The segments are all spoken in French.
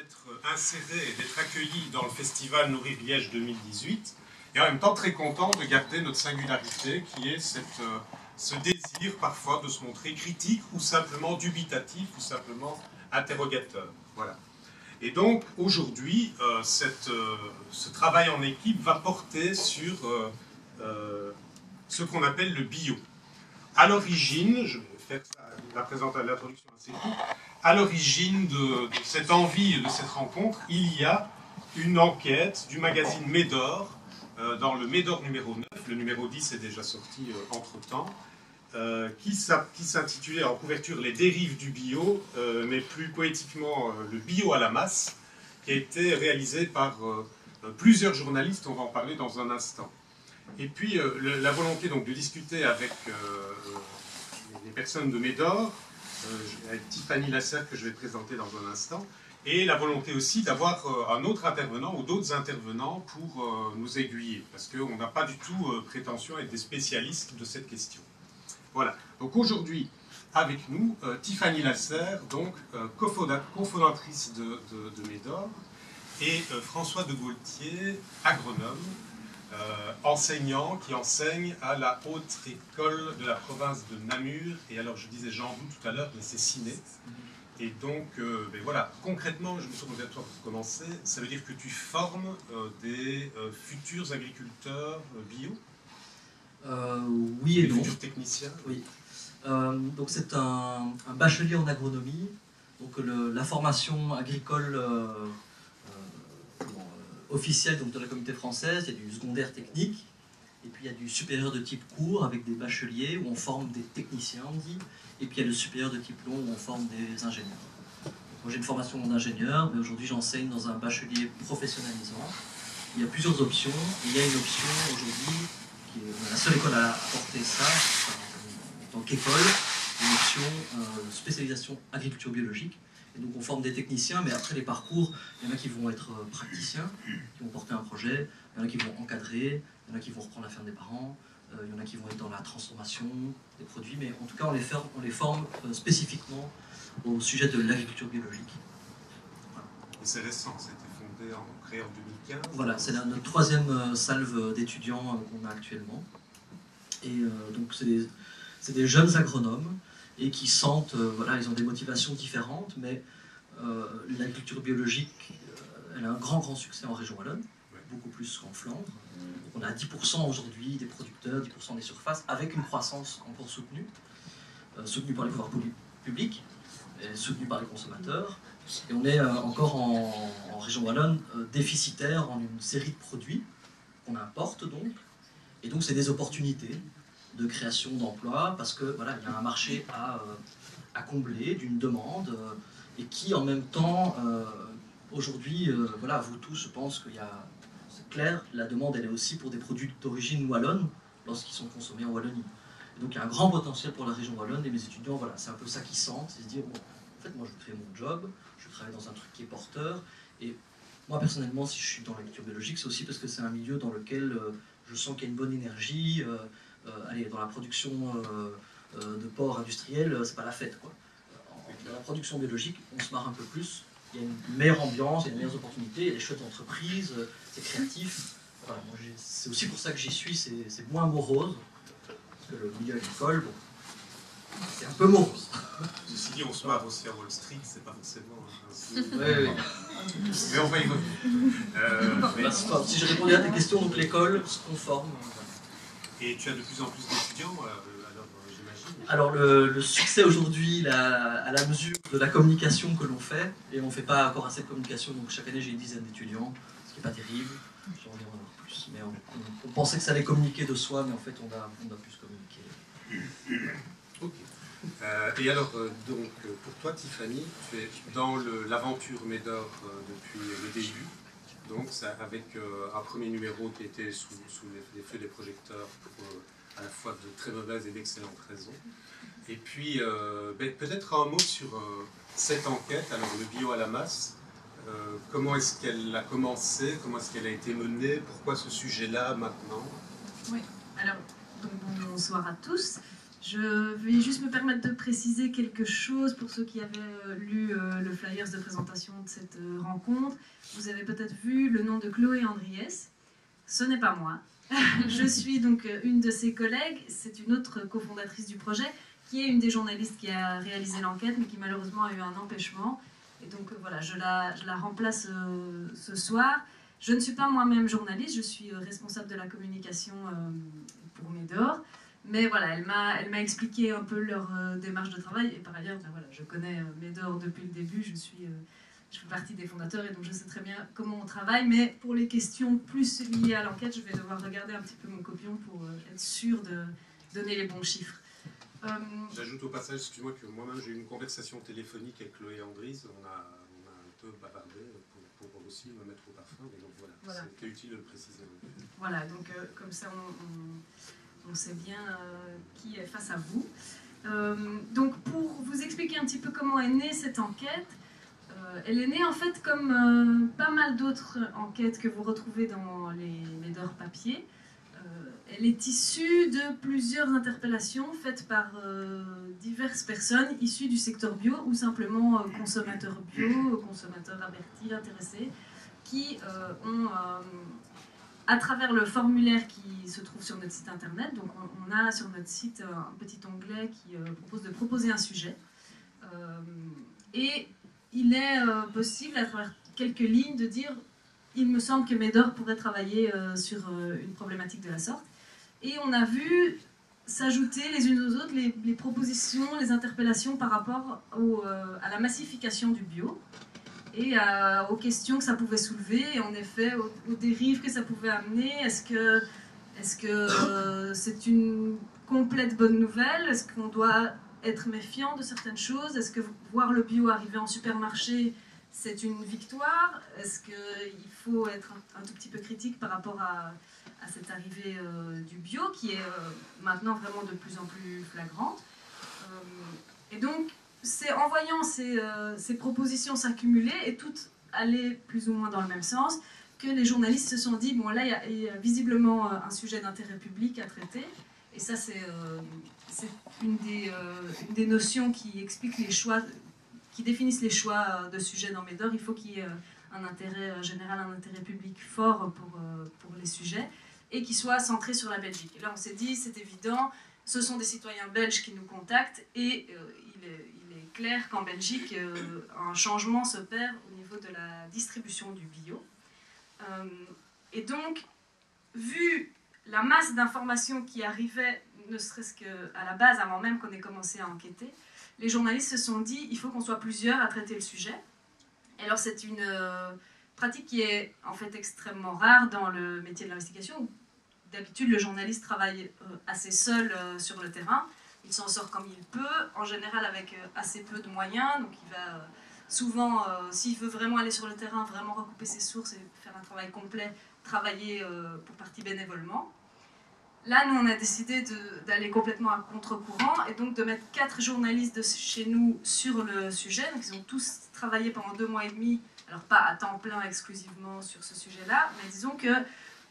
d'être insérés et d'être accueillis dans le festival Nourrir Liège 2018 et en même temps très contents de garder notre singularité qui est ce désir parfois de se montrer critique ou simplement dubitatif ou simplement interrogateur. Voilà. Et donc aujourd'hui, ce travail en équipe va porter sur ce qu'on appelle le bio. À l'origine, je vais faire l'introduction assez courte, à l'origine de cette envie et de cette rencontre, il y a une enquête du magazine Médor, dans le Médor numéro 9, le numéro 10 est déjà sorti entre-temps, qui s'intitulait en couverture « Les dérives du bio », mais plus poétiquement « Le bio à la masse », qui a été réalisé par plusieurs journalistes, on va en parler dans un instant. Et puis la volonté donc, de discuter avec les personnes de Médor, avec Tiffany Lasserre que je vais présenter dans un instant, et la volonté aussi d'avoir un autre intervenant ou d'autres intervenants pour nous aiguiller, parce qu'on n'a pas du tout prétention à être des spécialistes de cette question. Voilà, donc aujourd'hui avec nous, Tiffany Lasserre, donc cofondatrice de Médor, et François de Gaultier, agronome, enseignant qui enseigne à la Haute École de la Province de Namur, et alors je disais Jean-Bou tout à l'heure, mais c'est Ciné. Et donc, voilà, concrètement, je me tourne vers toi pour commencer, ça veut dire que tu formes des futurs agriculteurs bio? Oui, et donc. Futurs techniciens? Oui. Donc c'est un bachelier en agronomie, donc la formation agricole officielle donc de la communauté française, il y a du secondaire technique, et puis il y a du supérieur de type court avec des bacheliers où on forme des techniciens, on dit, et puis il y a le supérieur de type long où on forme des ingénieurs. Moi j'ai une formation d'ingénieur, mais aujourd'hui j'enseigne dans un bachelier professionnalisant. Il y a plusieurs options, et il y a une option aujourd'hui, qui est la seule école à apporter ça, en tant qu'école, une option spécialisation agriculture biologique. Donc on forme des techniciens, mais après les parcours, il y en a qui vont être praticiens, qui vont porter un projet, il y en a qui vont encadrer, il y en a qui vont reprendre la ferme des parents, il y en a qui vont être dans la transformation des produits, mais en tout cas on les forme spécifiquement au sujet de l'agriculture biologique. Voilà. Et c'est récent, ça a été fondé en créé en 2015. Voilà, c'est notre troisième salve d'étudiants qu'on a actuellement. Et donc c'est des jeunes agronomes, et qui sentent, voilà, ils ont des motivations différentes, mais l'agriculture biologique, elle a un grand succès en région wallonne, beaucoup plus qu'en Flandre. Donc on a 10% aujourd'hui des producteurs, 10% des surfaces, avec une croissance encore soutenue par les pouvoirs publics, et soutenue par les consommateurs. Et on est encore en région wallonne déficitaire en une série de produits qu'on importe donc, et donc c'est des opportunités de création d'emplois, parce que voilà, il y a un marché à combler, d'une demande, et qui en même temps, aujourd'hui, voilà, vous tous, je pense qu'il y a, c'est clair, la demande elle est aussi pour des produits d'origine wallonne, lorsqu'ils sont consommés en Wallonie. Et donc il y a un grand potentiel pour la région wallonne, et mes étudiants, voilà, c'est un peu ça qu'ils sentent, c'est se dire, bon, en fait moi je crée mon job, je travaille dans un truc qui est porteur, et moi personnellement si je suis dans l'agriculture biologique, c'est aussi parce que c'est un milieu dans lequel je sens qu'il y a une bonne énergie, dans la production de porc industriel, c'est pas la fête, quoi. Dans la production biologique, on se marre un peu plus, il y a une meilleure ambiance, il y a de meilleures opportunités, il y a des chouettes entreprises, c'est créatif. Voilà, c'est aussi pour ça que j'y suis, c'est moins morose, parce que le milieu agricole, bon, c'est un peu morose. Ceci dit, on se marre aussi à Wall Street, c'est pas forcément... Oui. Mais on va y revenir. Si je répondais à ta question, donc l'école se conforme. Et tu as de plus en plus d'étudiants, alors j'imagine. Alors le succès aujourd'hui, à la mesure de la communication que l'on fait, et on ne fait pas encore assez de communication, donc chaque année j'ai une dizaine d'étudiants, ce qui n'est pas terrible, j'en ai encore plus. Mais on pensait que ça allait communiquer de soi, mais en fait on a plus communiqué. Ok. Et alors, donc, pour toi Tiffany, tu es dans l'aventure Médor depuis le début. Donc, ça, avec un premier numéro qui était sous les feux des projecteurs pour à la fois de très mauvaises et d'excellentes raisons. Et puis, peut-être un mot sur cette enquête, alors le bio à la masse. Comment est-ce qu'elle a commencé? Comment est-ce qu'elle a été menée? Pourquoi ce sujet-là, maintenant? Oui, alors, donc, bonsoir à tous. Je vais juste me permettre de préciser quelque chose pour ceux qui avaient lu le flyers de présentation de cette rencontre. Vous avez peut-être vu le nom de Chloé Andries. Ce n'est pas moi. Je suis donc une de ses collègues. C'est une autre cofondatrice du projet qui est une des journalistes qui a réalisé l'enquête mais qui malheureusement a eu un empêchement. Et donc voilà, je la remplace ce soir. Je ne suis pas moi-même journaliste, je suis responsable de la communication pour Médor. Mais voilà, elle m'a expliqué un peu leur démarche de travail. Et par ailleurs, ben voilà, je connais Médor depuis le début, je fais partie des fondateurs et donc je sais très bien comment on travaille. Mais pour les questions plus liées à l'enquête, je vais devoir regarder un petit peu mon copion pour être sûre de donner les bons chiffres. J'ajoute au passage, excuse-moi, que moi-même j'ai eu une conversation téléphonique avec Chloé Andries. On a un peu bavardé pour aussi me mettre au parfum. Et donc voilà. C'était utile de le préciser. Voilà, donc comme ça on sait bien qui est face à vous. Donc pour vous expliquer un petit peu comment est née cette enquête, elle est née en fait comme pas mal d'autres enquêtes que vous retrouvez dans les Médor papier. Elle est issue de plusieurs interpellations faites par diverses personnes issues du secteur bio ou simplement consommateurs bio, consommateurs avertis, intéressés, qui ont... à travers le formulaire qui se trouve sur notre site internet, donc on a sur notre site un petit onglet qui propose de proposer un sujet. Et il est possible, à travers quelques lignes, de dire « il me semble que Médor pourrait travailler sur une problématique de la sorte ». Et on a vu s'ajouter les unes aux autres les propositions, les interpellations par rapport à la massification du bio, et aux questions que ça pouvait soulever, et en effet, aux dérives que ça pouvait amener. Est-ce que c'est une complète bonne nouvelle? Est-ce qu'on doit être méfiant de certaines choses? Est-ce que voir le bio arriver en supermarché, c'est une victoire? Est-ce qu'il faut être un tout petit peu critique par rapport à cette arrivée du bio, qui est maintenant vraiment de plus en plus flagrante? Et donc, c'est en voyant ces propositions s'accumuler et toutes aller plus ou moins dans le même sens que les journalistes se sont dit « bon là, il y a visiblement un sujet d'intérêt public à traiter ». Et ça, c'est une des notions qui explique les choix, qui définissent les choix de sujets dans Médor. Il faut qu'il y ait un intérêt général, un intérêt public fort pour les sujets et qui soit centré sur la Belgique. Et là, on s'est dit « c'est évident, ce sont des citoyens belges qui nous contactent et il est clair qu'en Belgique, un changement s'opère au niveau de la distribution du bio. Et donc, vu la masse d'informations qui arrivaient, ne serait-ce qu'à la base, avant même qu'on ait commencé à enquêter, les journalistes se sont dit, il faut qu'on soit plusieurs à traiter le sujet. Et alors, c'est une pratique qui est en fait extrêmement rare dans le métier de l'investigation. D'habitude, le journaliste travaille assez seul sur le terrain. Il s'en sort comme il peut, en général avec assez peu de moyens. Donc il va souvent, s'il veut vraiment aller sur le terrain, vraiment recouper ses sources et faire un travail complet, travailler pour partie bénévolement. Là, nous, on a décidé d'aller complètement à contre-courant et donc de mettre 4 journalistes de chez nous sur le sujet. Donc ils ont tous travaillé pendant 2 mois et demi, alors pas à temps plein exclusivement sur ce sujet-là, mais disons que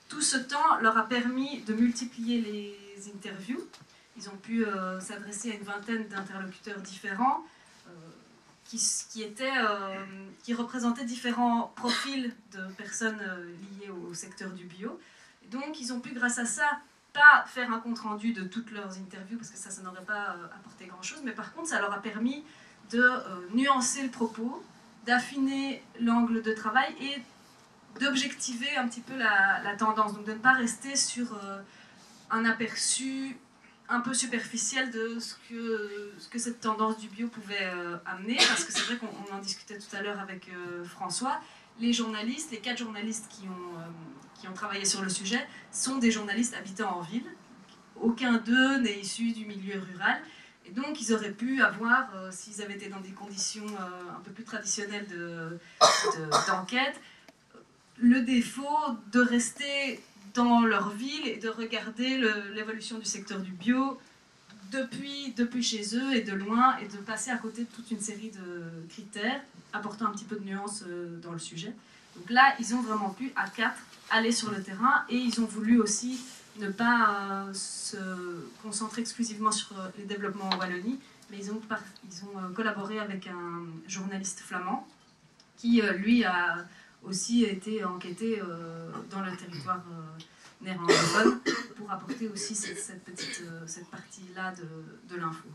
tout ce temps leur a permis de multiplier les interviews. Ils ont pu s'adresser à une vingtaine d'interlocuteurs différents qui représentaient différents profils de personnes liées au secteur du bio. Et donc, ils ont pu, grâce à ça, pas faire un compte-rendu de toutes leurs interviews, parce que ça n'aurait pas apporté grand-chose, mais par contre, ça leur a permis de nuancer le propos, d'affiner l'angle de travail et d'objectiver un petit peu la tendance. Donc, de ne pas rester sur un aperçu un peu superficielle de ce que cette tendance du bio pouvait amener, parce que c'est vrai qu'on en discutait tout à l'heure avec François, les 4 journalistes qui ont travaillé sur le sujet sont des journalistes habitant en ville, aucun d'eux n'est issu du milieu rural, et donc ils auraient pu avoir, s'ils avaient été dans des conditions un peu plus traditionnelles d'enquête, le défaut de rester dans leur ville et de regarder l'évolution du secteur du bio depuis chez eux et de loin, et de passer à côté de toute une série de critères apportant un petit peu de nuance dans le sujet. Donc là, ils ont vraiment pu, à 4, aller sur le terrain, et ils ont voulu aussi ne pas se concentrer exclusivement sur les développements en Wallonie, mais ils ont collaboré avec un journaliste flamand qui, lui, a aussi été enquêté dans le territoire néerlandophone pour apporter aussi cette partie-là de l'info.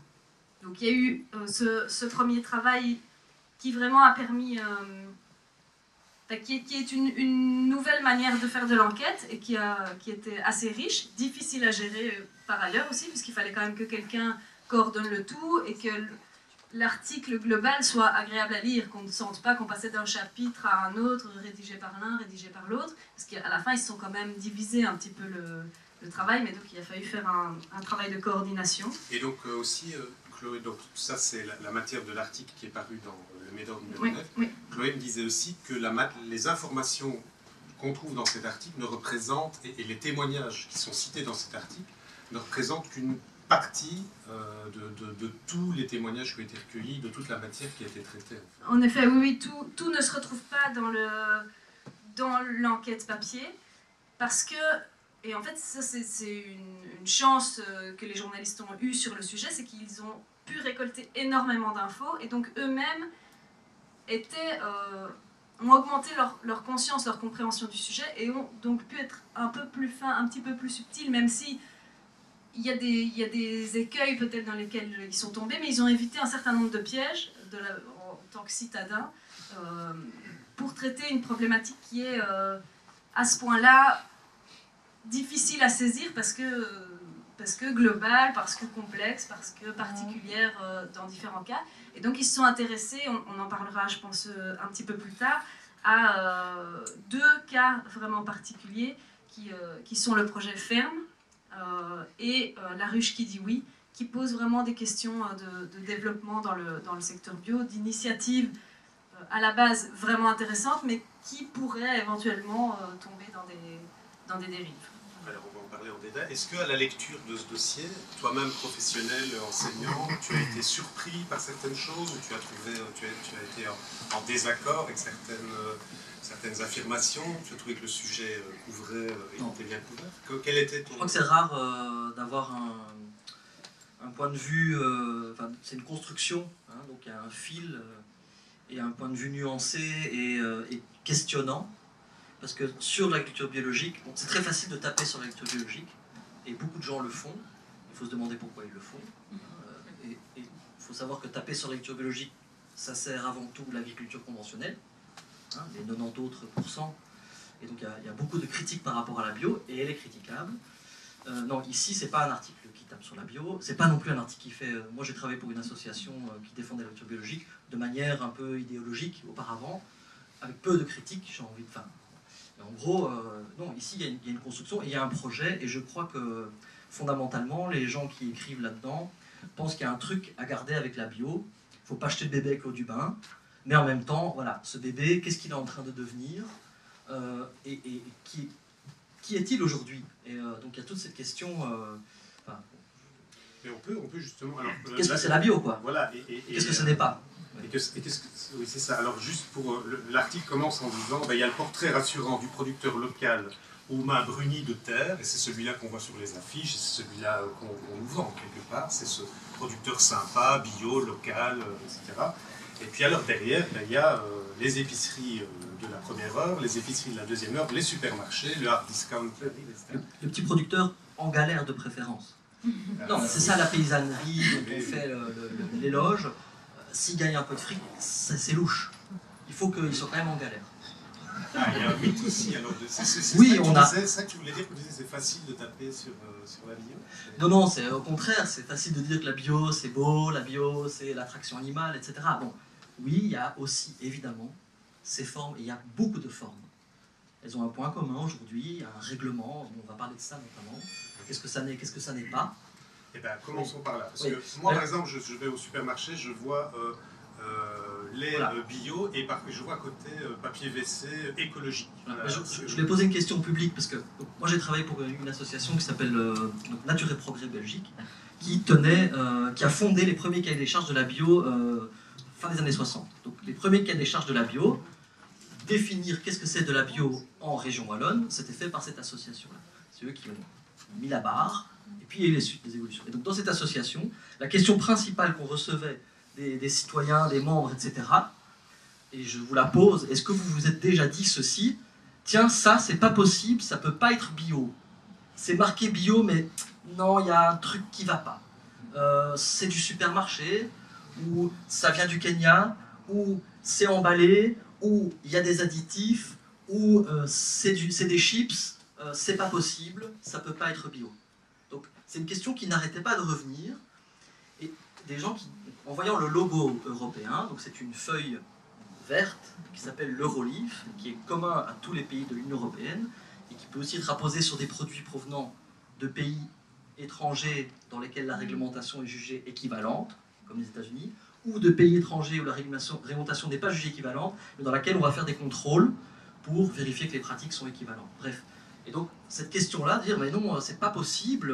Donc il y a eu ce premier travail qui vraiment a permis... qui est une nouvelle manière de faire de l'enquête et qui était assez riche, difficile à gérer par ailleurs aussi, puisqu'il fallait quand même que quelqu'un coordonne le tout et que l'article global soit agréable à lire, qu'on ne sente pas qu'on passait d'un chapitre à un autre, rédigé par l'un, rédigé par l'autre, parce qu'à la fin ils se sont quand même divisés un petit peu le travail, mais donc il a fallu faire un travail de coordination. Et donc aussi, Chloé, donc ça c'est la matière de l'article qui est paru dans le Médor numéro 9, oui. Chloé me disait aussi que les informations qu'on trouve dans cet article ne représentent, et les témoignages qui sont cités dans cet article, ne représentent qu'une partie de tous les témoignages qui ont été recueillis, de toute la matière qui a été traitée. En effet, oui, tout ne se retrouve pas dans l'enquête papier, parce que, et en fait ça c'est une chance que les journalistes ont eue sur le sujet, c'est qu'ils ont pu récolter énormément d'infos, et donc eux-mêmes ont augmenté leur conscience, leur compréhension du sujet, et ont donc pu être un peu plus fins, un petit peu plus subtils, même si il y a des écueils peut-être dans lesquels ils sont tombés, mais ils ont évité un certain nombre de pièges en tant que citadins pour traiter une problématique qui est à ce point-là difficile à saisir parce que globale, parce que complexe, parce que particulière dans différents cas. Et donc ils se sont intéressés, on en parlera je pense un petit peu plus tard, à deux cas vraiment particuliers qui sont le projet Färm et la ruche qui dit oui, qui pose vraiment des questions de développement dans le secteur bio, d'initiatives à la base vraiment intéressantes, mais qui pourraient éventuellement tomber dans des dérives. Alors on va en parler en détail. Est-ce qu'à la lecture de ce dossier, toi-même professionnel, enseignant, tu as été surpris par certaines choses ou tu as été en désaccord avec certaines affirmations? Tu as trouvé que le sujet couvrait, il était bien couvert? Quel était ton... Je crois que c'est rare d'avoir un point de vue, c'est une construction, hein, donc il y a un fil et un point de vue nuancé et questionnant. Parce que sur l'agriculture biologique, bon, c'est très facile de taper sur l'agriculture biologique, et beaucoup de gens le font. Il faut se demander pourquoi ils le font. Et il faut savoir que taper sur l'agriculture biologique, ça sert avant tout l'agriculture conventionnelle, hein, les 90 autres pourcents. Et donc il y a beaucoup de critiques par rapport à la bio, et elle est critiquable. Non, ici, c'est pas un article qui tape sur la bio, c'est pas non plus un article qui fait... moi, j'ai travaillé pour une association qui défendait l'agriculture biologique de manière un peu idéologique auparavant, avec peu de critiques, j'ai envie de... Enfin, en gros, non, ici, il y a une construction, il y a un projet, et je crois que, fondamentalement, les gens qui écrivent là-dedans pensent qu'il y a un truc à garder avec la bio. Il ne faut pas jeter le bébé avec l'eau du bain, mais en même temps, voilà, ce bébé, qu'est-ce qu'il est en train de devenir et qui est-il aujourd'hui? Donc, il y a toute cette question... mais on peut justement... Qu'est-ce que c'est la bio, quoi? Voilà. Qu'est-ce que ce n'est pas? Oui, c'est ça. Alors, juste pour... L'article commence en disant ben, il y a le portrait rassurant du producteur local aux mains brunies de terre, et c'est celui-là qu'on voit sur les affiches, c'est celui-là qu'on nous vend, quelque part. C'est ce producteur sympa, bio, local, etc. Et puis, alors, derrière, ben, il y a les épiceries de la première heure, les épiceries de la deuxième heure, les supermarchés, le hard discount, le petit producteur en galère de préférence. Non, c'est ça la paysannerie dont on fait l'éloge. S'ils gagnent un peu de fric, c'est louche. Il faut qu'ils soient quand même en galère. Ah, il y a un mythe aussi, alors. Oui, on a... C'est ça que tu voulais dire, que c'est facile de taper sur la bio? Non, non, c'est au contraire, c'est facile de dire que la bio, c'est beau, la bio, c'est l'attraction animale, etc. Bon, oui, il y a aussi, évidemment, ces formes, et il y a beaucoup de formes. Elles ont un point commun aujourd'hui, un règlement, on va parler de ça notamment. Qu'est-ce que ça n'est, qu'est-ce que ça n'est pas? Eh bien, commençons par là. Parce que moi, par exemple, je vais au supermarché, je vois lait bio et je vois à côté papier WC écologique. Voilà. Je vais poser une question publique parce que donc, moi, j'ai travaillé pour une association qui s'appelle Nature et Progrès Belgique, qui a fondé les premiers cahiers des charges de la bio fin des années 60. Donc, les premiers cahiers des charges de la bio, définir qu'est-ce que c'est de la bio en région wallonne, c'était fait par cette association-là. C'est eux qui l'ont mis la barre, et puis il y a eu les suites des évolutions. Et donc dans cette association, la question principale qu'on recevait des citoyens, des membres, etc., et je vous la pose, est-ce que vous vous êtes déjà dit ceci? Tiens, ça, c'est pas possible, ça peut pas être bio. C'est marqué bio, mais non, il y a un truc qui va pas. C'est du supermarché, ou ça vient du Kenya, ou c'est emballé, ou il y a des additifs, ou c'est des chips, c'est pas possible, ça peut pas être bio. Donc c'est une question qui n'arrêtait pas de revenir, et des gens qui, en voyant le logo européen, donc c'est une feuille verte qui s'appelle l'Euroleaf, qui est commun à tous les pays de l'Union européenne, et qui peut aussi être apposé sur des produits provenant de pays étrangers dans lesquels la réglementation est jugée équivalente, comme les États-Unis, ou de pays étrangers où la réglementation n'est pas jugée équivalente, mais dans laquelle on va faire des contrôles pour vérifier que les pratiques sont équivalentes. Bref. Et donc, cette question-là, dire, mais non, c'est pas possible,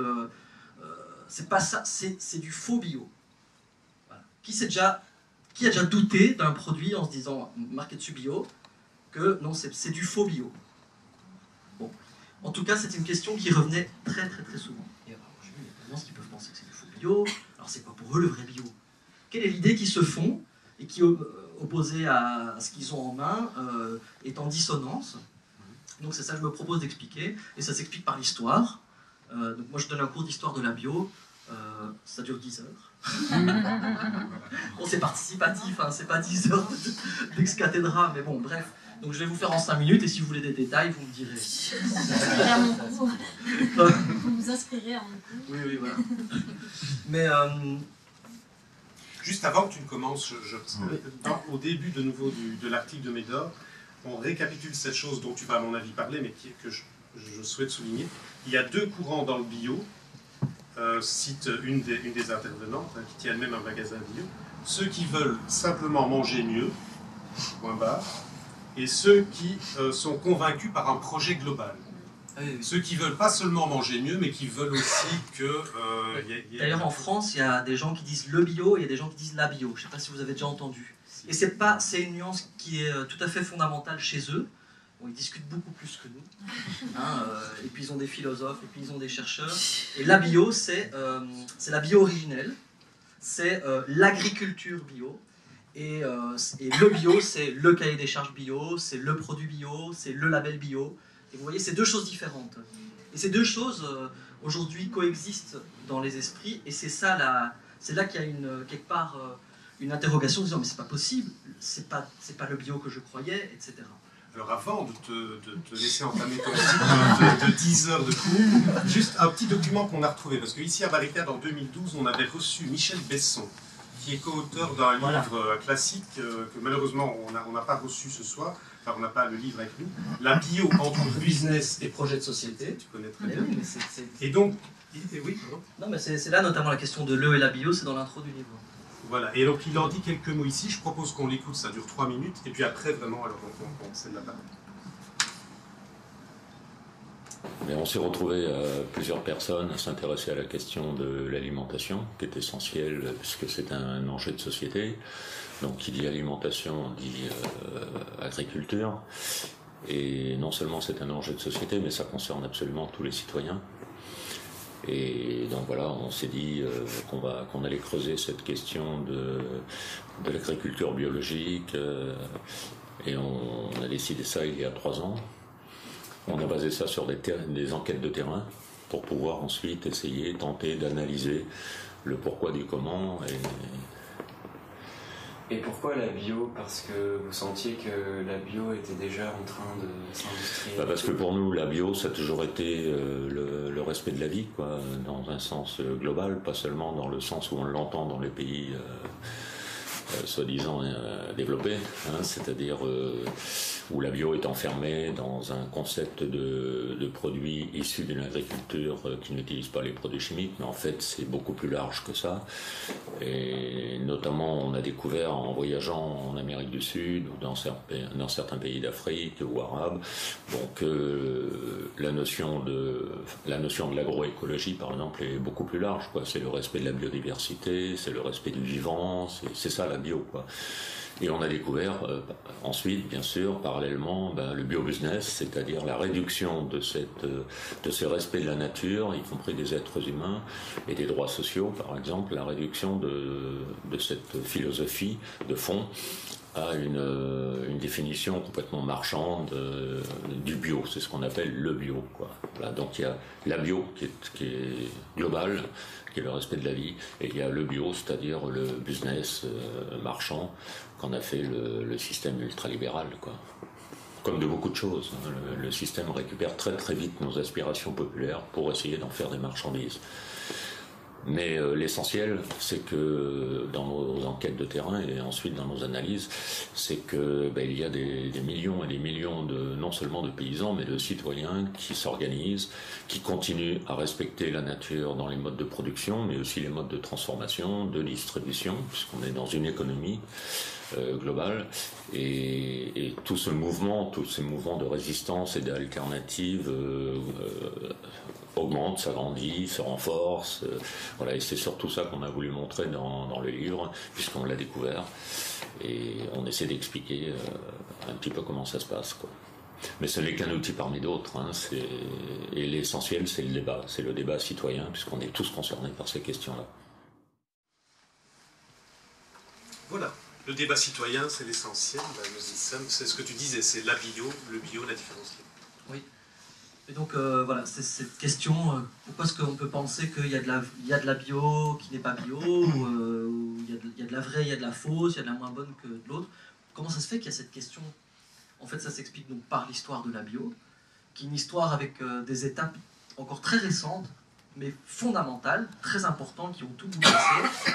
c'est pas ça, c'est du faux bio. Voilà. Qui a déjà douté d'un produit en se disant, marqué dessus bio, que non, c'est du faux bio? Bon. En tout cas, c'est une question qui revenait très souvent. Et alors, je me dis, il y a plein de gens qui peuvent penser que c'est du faux bio. Alors, c'est quoi pour eux le vrai bio? Quelle est l'idée qu'ils se font et qui, opposée à ce qu'ils ont en main, est en dissonance? Donc c'est ça que je me propose d'expliquer, et ça s'explique par l'histoire. Donc moi je donne un cours d'histoire de la bio, ça dure 10 heures. Bon, c'est participatif, hein, c'est pas 10 heures d'ex cathédra, mais bon, bref. Donc je vais vous faire en 5 minutes, et si vous voulez des détails, vous me direz. Vous vous inspirez à mon cours. Oui, oui, voilà. Mais... juste avant que tu ne commences, au début de nouveau de l'article de Médor, on récapitule cette chose dont tu vas à mon avis parler, mais que je souhaite souligner. Il y a deux courants dans le bio, cite une des intervenantes, hein, qui tient elle-même un magasin bio, ceux qui veulent simplement manger mieux, point barre, et ceux qui sont convaincus par un projet global. Ceux qui veulent pas seulement manger mieux, mais qui veulent aussi que... D'ailleurs, en France, il y a des gens qui disent le bio et il y a des gens qui disent la bio. Je ne sais pas si vous avez déjà entendu. Et c'est une nuance qui est tout à fait fondamentale chez eux. Bon, ils discutent beaucoup plus que nous. Hein, et puis ils ont des philosophes, et puis ils ont des chercheurs. Et la bio, c'est la bio originelle. C'est l'agriculture bio. Et le bio, c'est le cahier des charges bio, c'est le produit bio, c'est le label bio. Et vous voyez, c'est deux choses différentes. Et ces deux choses, aujourd'hui, coexistent dans les esprits. Et c'est ça, c'est là qu'il y a quelque part une interrogation en disant « mais c'est pas possible, c'est pas le bio que je croyais, etc. » Alors avant de te laisser entamer ton cycle de 10 heures de cours, juste un petit document qu'on a retrouvé. Parce qu'ici, à Barricade, en 2012, on avait reçu Michel Besson, qui est co-auteur d'un livre classique que malheureusement on n'a pas reçu ce soir. Enfin, on n'a pas le livre avec nous. La bio entre business et projet de société. Tu connais très bien. Oui, mais et donc, non, mais c'est là notamment la question de l'e et la bio, c'est dans l'intro du livre. Voilà. Et donc il en dit quelques mots ici. Je propose qu'on l'écoute. Ça dure 3 minutes. Et puis après, vraiment, alors on cède la parole. Mais on s'est retrouvé plusieurs personnes à s'intéresser à la question de l'alimentation, qui est essentielle puisque c'est un enjeu de société. Donc qui dit alimentation dit agriculture. Et non seulement c'est un enjeu de société, mais ça concerne absolument tous les citoyens. Et donc voilà, on s'est dit qu'on allait creuser cette question de l'agriculture biologique. Et on a décidé ça il y a 3 ans. On a basé ça sur des enquêtes de terrain pour pouvoir ensuite essayer, tenter d'analyser le pourquoi du comment. Et pourquoi la bio? Parce que vous sentiez que la bio était déjà en train de s'industrialiser. Bah parce que pour nous, la bio, ça a toujours été le respect de la vie, quoi, dans un sens global, pas seulement dans le sens où on l'entend dans les pays soi-disant développés, hein, c'est-à-dire où la bio est enfermée dans un concept de produits issus d'une agriculture qui n'utilise pas les produits chimiques, mais en fait c'est beaucoup plus large que ça. Et notamment on a découvert en voyageant en Amérique du Sud ou dans certains pays d'Afrique ou arabes, donc la notion de l'agroécologie par exemple est beaucoup plus large, quoi. C'est le respect de la biodiversité, c'est le respect du vivant, c'est ça la bio, quoi. Et on a découvert ensuite, bien sûr, parallèlement, le biobusiness, c'est-à-dire la réduction de ces respects de la nature, y compris des êtres humains et des droits sociaux, par exemple, la réduction de cette philosophie de fond à une définition complètement marchande du bio. C'est ce qu'on appelle le bio, quoi. Voilà, donc il y a la bio qui est globale, qui est le respect de la vie, et il y a le bio, c'est-à-dire le business marchand qu'en a fait le système ultralibéral, quoi. Comme de beaucoup de choses, hein. Le système récupère très très vite nos aspirations populaires pour essayer d'en faire des marchandises. Mais l'essentiel, c'est que dans nos enquêtes de terrain et ensuite dans nos analyses, c'est que il y a des millions et des millions de non seulement de paysans, mais de citoyens qui s'organisent, qui continuent à respecter la nature dans les modes de production, mais aussi les modes de transformation, de distribution, puisqu'on est dans une économie globale. Et tout ce mouvement, tous ces mouvements de résistance et d'alternatives augmente, s'agrandit, se renforce. Voilà, et c'est surtout ça qu'on a voulu montrer dans le livre, puisqu'on l'a découvert. Et on essaie d'expliquer un petit peu comment ça se passe, quoi. Mais ce n'est qu'un outil parmi d'autres, hein. Et l'essentiel, c'est le débat. C'est le débat citoyen, puisqu'on est tous concernés par ces questions-là. Voilà. Le débat citoyen, c'est l'essentiel. C'est ce que tu disais, c'est la bio, le bio, la différence. Oui. Et donc voilà, c'est cette question, pourquoi est-ce qu'on peut penser qu'il y a de la bio qui n'est pas bio, ou il y a de la vraie, il y a de la fausse, il y a de la moins bonne que de l'autre? Comment ça se fait qu'il y a cette question? En fait, ça s'explique donc par l'histoire de la bio, qui est une histoire avec des étapes encore très récentes, mais fondamentales, très importantes, qui ont tout bouleversé.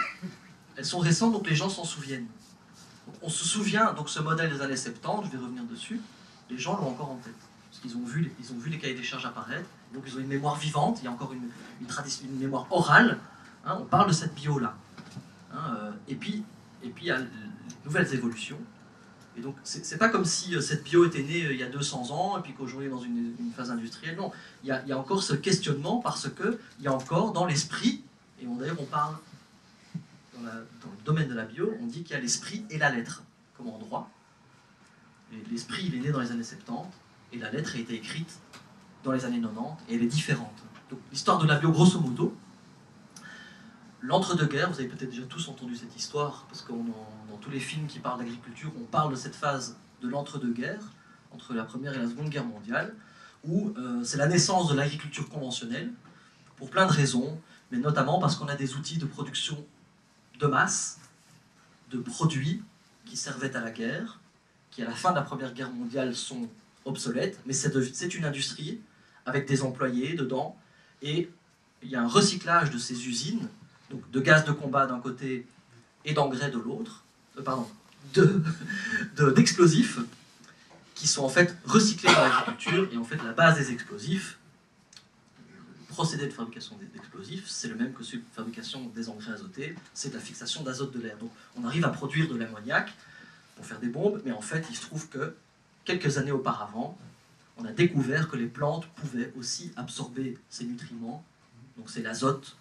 Elles sont récentes, donc les gens s'en souviennent. Donc, on se souvient, donc ce modèle des années 70, je vais revenir dessus, les gens l'ont encore en tête. Ils ont vu les cahiers des charges apparaître, donc ils ont une mémoire vivante, il y a encore une tradition, une mémoire orale, hein, on parle de cette bio-là. Hein, et puis il y a les nouvelles évolutions, et donc c'est pas comme si cette bio était née il y a 200 ans, et puis qu'aujourd'hui dans une phase industrielle, non. Il y a encore ce questionnement, parce qu'il y a encore dans l'esprit, et d'ailleurs on parle, dans le domaine de la bio, on dit qu'il y a l'esprit et la lettre, comme en droit. L'esprit, il est né dans les années 70, et la lettre a été écrite dans les années 90, et elle est différente. Donc l'histoire de la bio, grosso modo, l'entre-deux-guerres, vous avez peut-être déjà tous entendu cette histoire, parce que dans tous les films qui parlent d'agriculture, on parle de cette phase de l'entre-deux-guerres, entre la Première et la Seconde Guerre mondiale, où c'est la naissance de l'agriculture conventionnelle, pour plein de raisons, mais notamment parce qu'on a des outils de production de masse, de produits qui servaient à la guerre, qui à la fin de la Première Guerre mondiale sont obsolète, mais c'est une industrie avec des employés dedans, et il y a un recyclage de ces usines, donc de gaz de combat d'un côté et d'engrais de l'autre, d'explosifs, qui sont en fait recyclés dans l'agriculture, et en fait la base des explosifs, le procédé de fabrication d'explosifs, c'est le même que celui de fabrication des engrais azotés, c'est de la fixation d'azote de l'air. Donc on arrive à produire de l'ammoniac pour faire des bombes, mais en fait il se trouve que quelques années auparavant, on a découvert que les plantes pouvaient aussi absorber ces nutriments, donc c'est l'azote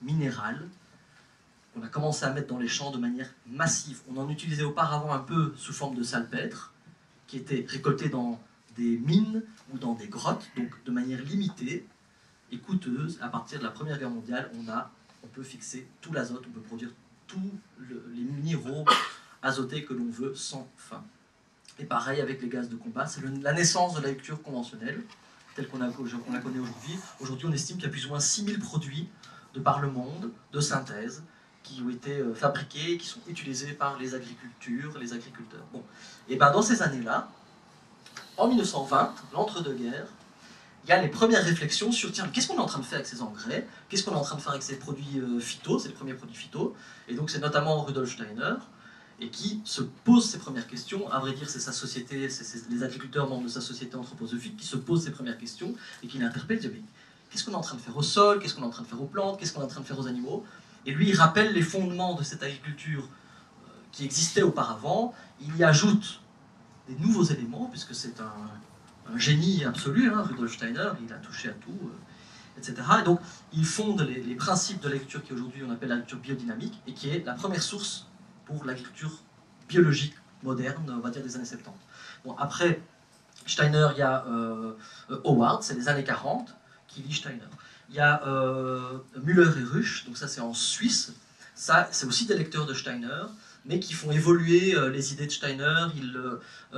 minéral, qu'on a commencé à mettre dans les champs de manière massive. On en utilisait auparavant un peu sous forme de salpêtre, qui était récoltée dans des mines ou dans des grottes, donc de manière limitée et coûteuse. À partir de la Première Guerre mondiale, on peut fixer tout l'azote, on peut produire tous les minéraux azotés que l'on veut sans fin. Et pareil avec les gaz de combat, c'est la naissance de l'agriculture conventionnelle, telle qu'on la connaît aujourd'hui. Aujourd'hui, on estime qu'il y a plus ou moins 6000 produits de par le monde, de synthèse, qui ont été fabriqués, qui sont utilisés par les agriculteurs. Bon. Et ben, dans ces années-là, en 1920, l'entre-deux-guerres, il y a les premières réflexions sur, tiens, qu'est-ce qu'on est en train de faire avec ces engrais? Qu'est-ce qu'on est en train de faire avec ces produits phyto, ces premiers produits phyto? Et donc, c'est notamment Rudolf Steiner, et qui se pose ses premières questions. À vrai dire, c'est sa société, c'est les agriculteurs membres de sa société anthroposophique qui se posent ses premières questions et qui l'interpellent. Qu'est-ce qu'on est en train de faire au sol? Qu'est-ce qu'on est en train de faire aux plantes? Qu'est-ce qu'on est en train de faire aux animaux? Et lui, il rappelle les fondements de cette agriculture qui existait auparavant. Il y ajoute des nouveaux éléments, puisque c'est un génie absolu, hein, Rudolf Steiner, il a touché à tout, etc. Et donc, il fonde les principes de l'agriculture qui aujourd'hui on appelle l'agriculture biodynamique, et qui est la première source pour l'agriculture biologique moderne, on va dire des années 70. Bon, après Steiner, il y a Howard, c'est les années 40, qui lit Steiner. Il y a Müller et Rusch, donc ça c'est en Suisse. Ça, c'est aussi des lecteurs de Steiner, mais qui font évoluer les idées de Steiner.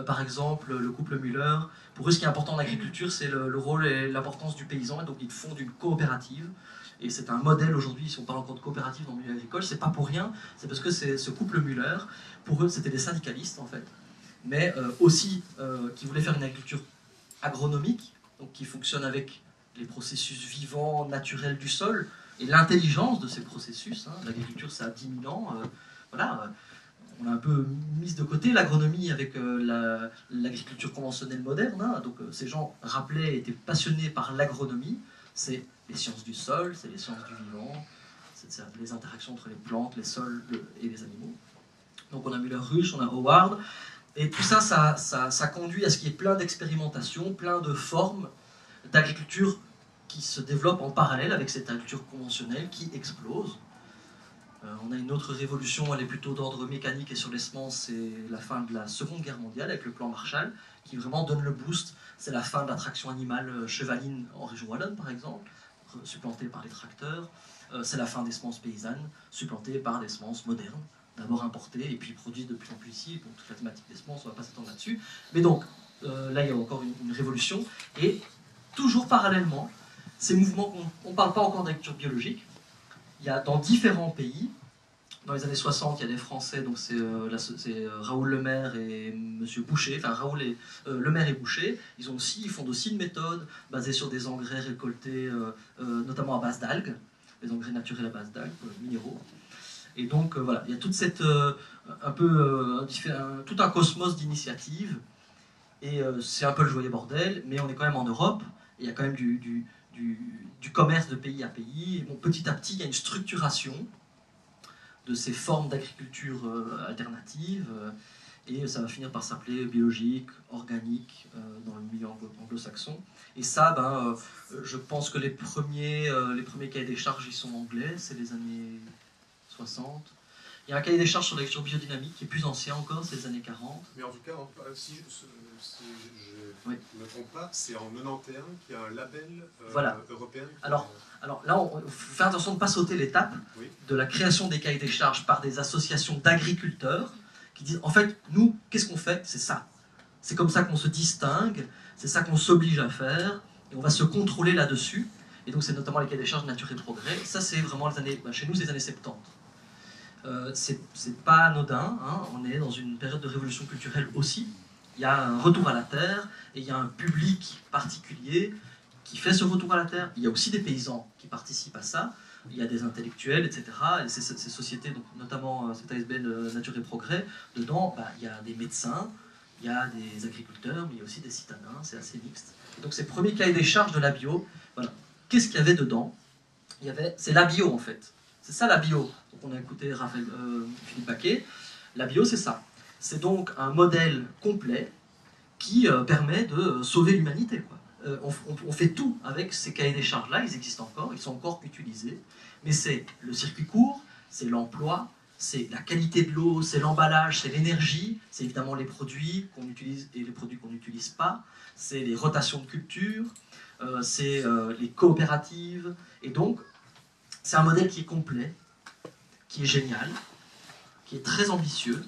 Par exemple, le couple Müller, pour eux, ce qui est important en agriculture, c'est le rôle et l'importance du paysan. Et donc, ils fondent une coopérative. Et c'est un modèle aujourd'hui, si on parle encore de coopérative dans le milieu agricole, c'est pas pour rien. C'est parce que ce couple Müller, pour eux, c'était des syndicalistes, en fait. Mais aussi, qui voulaient faire une agriculture agronomique, donc qui fonctionne avec les processus vivants, naturels du sol, et l'intelligence de ces processus. Hein. L'agriculture, ça a 10 000 ans. Voilà. On l'a un peu mise de côté, l'agronomie, avec l'agriculture conventionnelle moderne. Hein. Donc ces gens rappelaient, étaient passionnés par l'agronomie. C'est les sciences du sol, c'est les sciences du vivant, c'est les interactions entre les plantes, les sols et les animaux. Donc on a Müller-Rusch, on a Howard. Et tout ça, ça conduit à ce qu'il y ait plein d'expérimentations, plein de formes d'agriculture qui se développe en parallèle avec cette agriculture conventionnelle qui explose. On a une autre révolution, elle est plutôt d'ordre mécanique et sur les semences, c'est la fin de la Seconde Guerre mondiale avec le plan Marshall, qui vraiment donne le boost. C'est la fin de la traction animale chevaline en région wallonne, par exemple, supplantée par les tracteurs. C'est la fin des semences paysannes, supplantées par des semences modernes, d'abord importées et puis produites de plus en plus ici. Pour toute la thématique des semences, on ne va pas s'étendre là-dessus. Mais donc, là, il y a encore une révolution. Et toujours parallèlement, ces mouvements, on ne parle pas encore d'agriculture biologique. Il y a dans différents pays, dans les années 60, il y a les Français, donc c'est Raoul Le Maire et Monsieur Boucher, enfin Raoul et Le Maire et Boucher, ils fondent aussi une méthode basée sur des engrais récoltés, notamment à base d'algues, des engrais naturels à base d'algues, minéraux. Et donc voilà, il y a toute cette tout un cosmos d'initiatives. Et c'est un peu le joyeux bordel, mais on est quand même en Europe. Et il y a quand même du commerce de pays à pays. Bon, petit à petit, il y a une structuration de ces formes d'agriculture alternative, et ça va finir par s'appeler biologique, organique, dans le milieu anglo-saxon. Et ça, ben, je pense que les premiers cahiers des charges, ils sont anglais, c'est les années 60. Il y a un cahier des charges sur l'agriculture biodynamique qui est plus ancien encore, c'est les années 40. Mais en tout cas, si je ne me trompe pas, c'est en 91 qu'il y a un label européen. Alors là, il faut faire attention de ne pas sauter l'étape de la création des cahiers des charges par des associations d'agriculteurs qui disent, en fait, nous, qu'est-ce qu'on fait? C'est ça. C'est comme ça qu'on se distingue, c'est ça qu'on s'oblige à faire, et on va se contrôler là-dessus. Et donc, c'est notamment les cahiers des charges Nature et Progrès. Et ça, c'est vraiment les années, chez nous, c'est les années 70. C'est pas anodin, hein. On est dans une période de révolution culturelle aussi. Il y a un retour à la terre et il y a un public particulier qui fait ce retour à la terre. Il y a aussi des paysans qui participent à ça, il y a des intellectuels, etc. Et ces sociétés, donc, notamment cette ASBL Nature et Progrès, dedans, bah, il y a des médecins, il y a des agriculteurs, mais il y a aussi des citadins, c'est assez mixte. Et donc ces premiers cahiers des charges de la bio, voilà. Qu'est-ce qu'il y avait dedans? C'est la bio en fait. C'est ça la bio. Donc on a écouté Philippe Paquet. La bio, c'est ça. C'est donc un modèle complet qui permet de sauver l'humanité. On fait tout avec ces cahiers des charges-là. Ils existent encore, ils sont encore utilisés. Mais c'est le circuit court, c'est l'emploi, c'est la qualité de l'eau, c'est l'emballage, c'est l'énergie, c'est évidemment les produits qu'on utilise et les produits qu'on n'utilise pas, c'est les rotations de culture, c'est les coopératives. Et donc, c'est un modèle qui est complet, qui est génial, qui est très ambitieux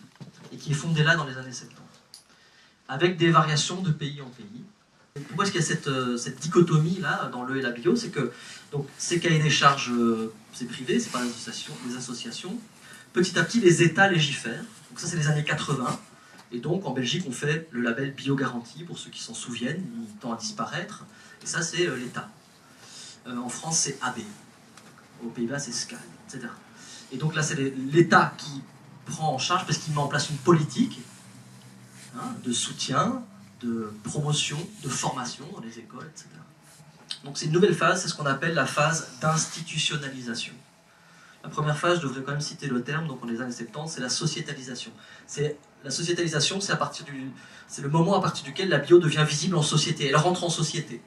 et qui est fondé là dans les années 70, avec des variations de pays en pays. Et pourquoi est-ce qu'il y a cette dichotomie là dans le et la bio? C'est que donc, ces cahiers des charges, c'est privé, c'est pas les associations. Petit à petit, les États légifèrent. Donc ça, c'est les années 80. Et donc, en Belgique, on fait le label Bio-Garantie, pour ceux qui s'en souviennent, il tend à disparaître. Et ça, c'est l'État. En France, c'est AB. Aux Pays-Bas, c'est SCAD, etc. Et donc là, c'est l'État qui prend en charge, parce qu'il met en place une politique de soutien, de promotion, de formation dans les écoles, etc. Donc c'est une nouvelle phase, c'est ce qu'on appelle la phase d'institutionnalisation. La première phase, je devrais quand même citer le terme, donc on est dans les années 70, c'est la sociétalisation. La sociétalisation, c'est le moment à partir duquel la bio devient visible en société, elle rentre en société.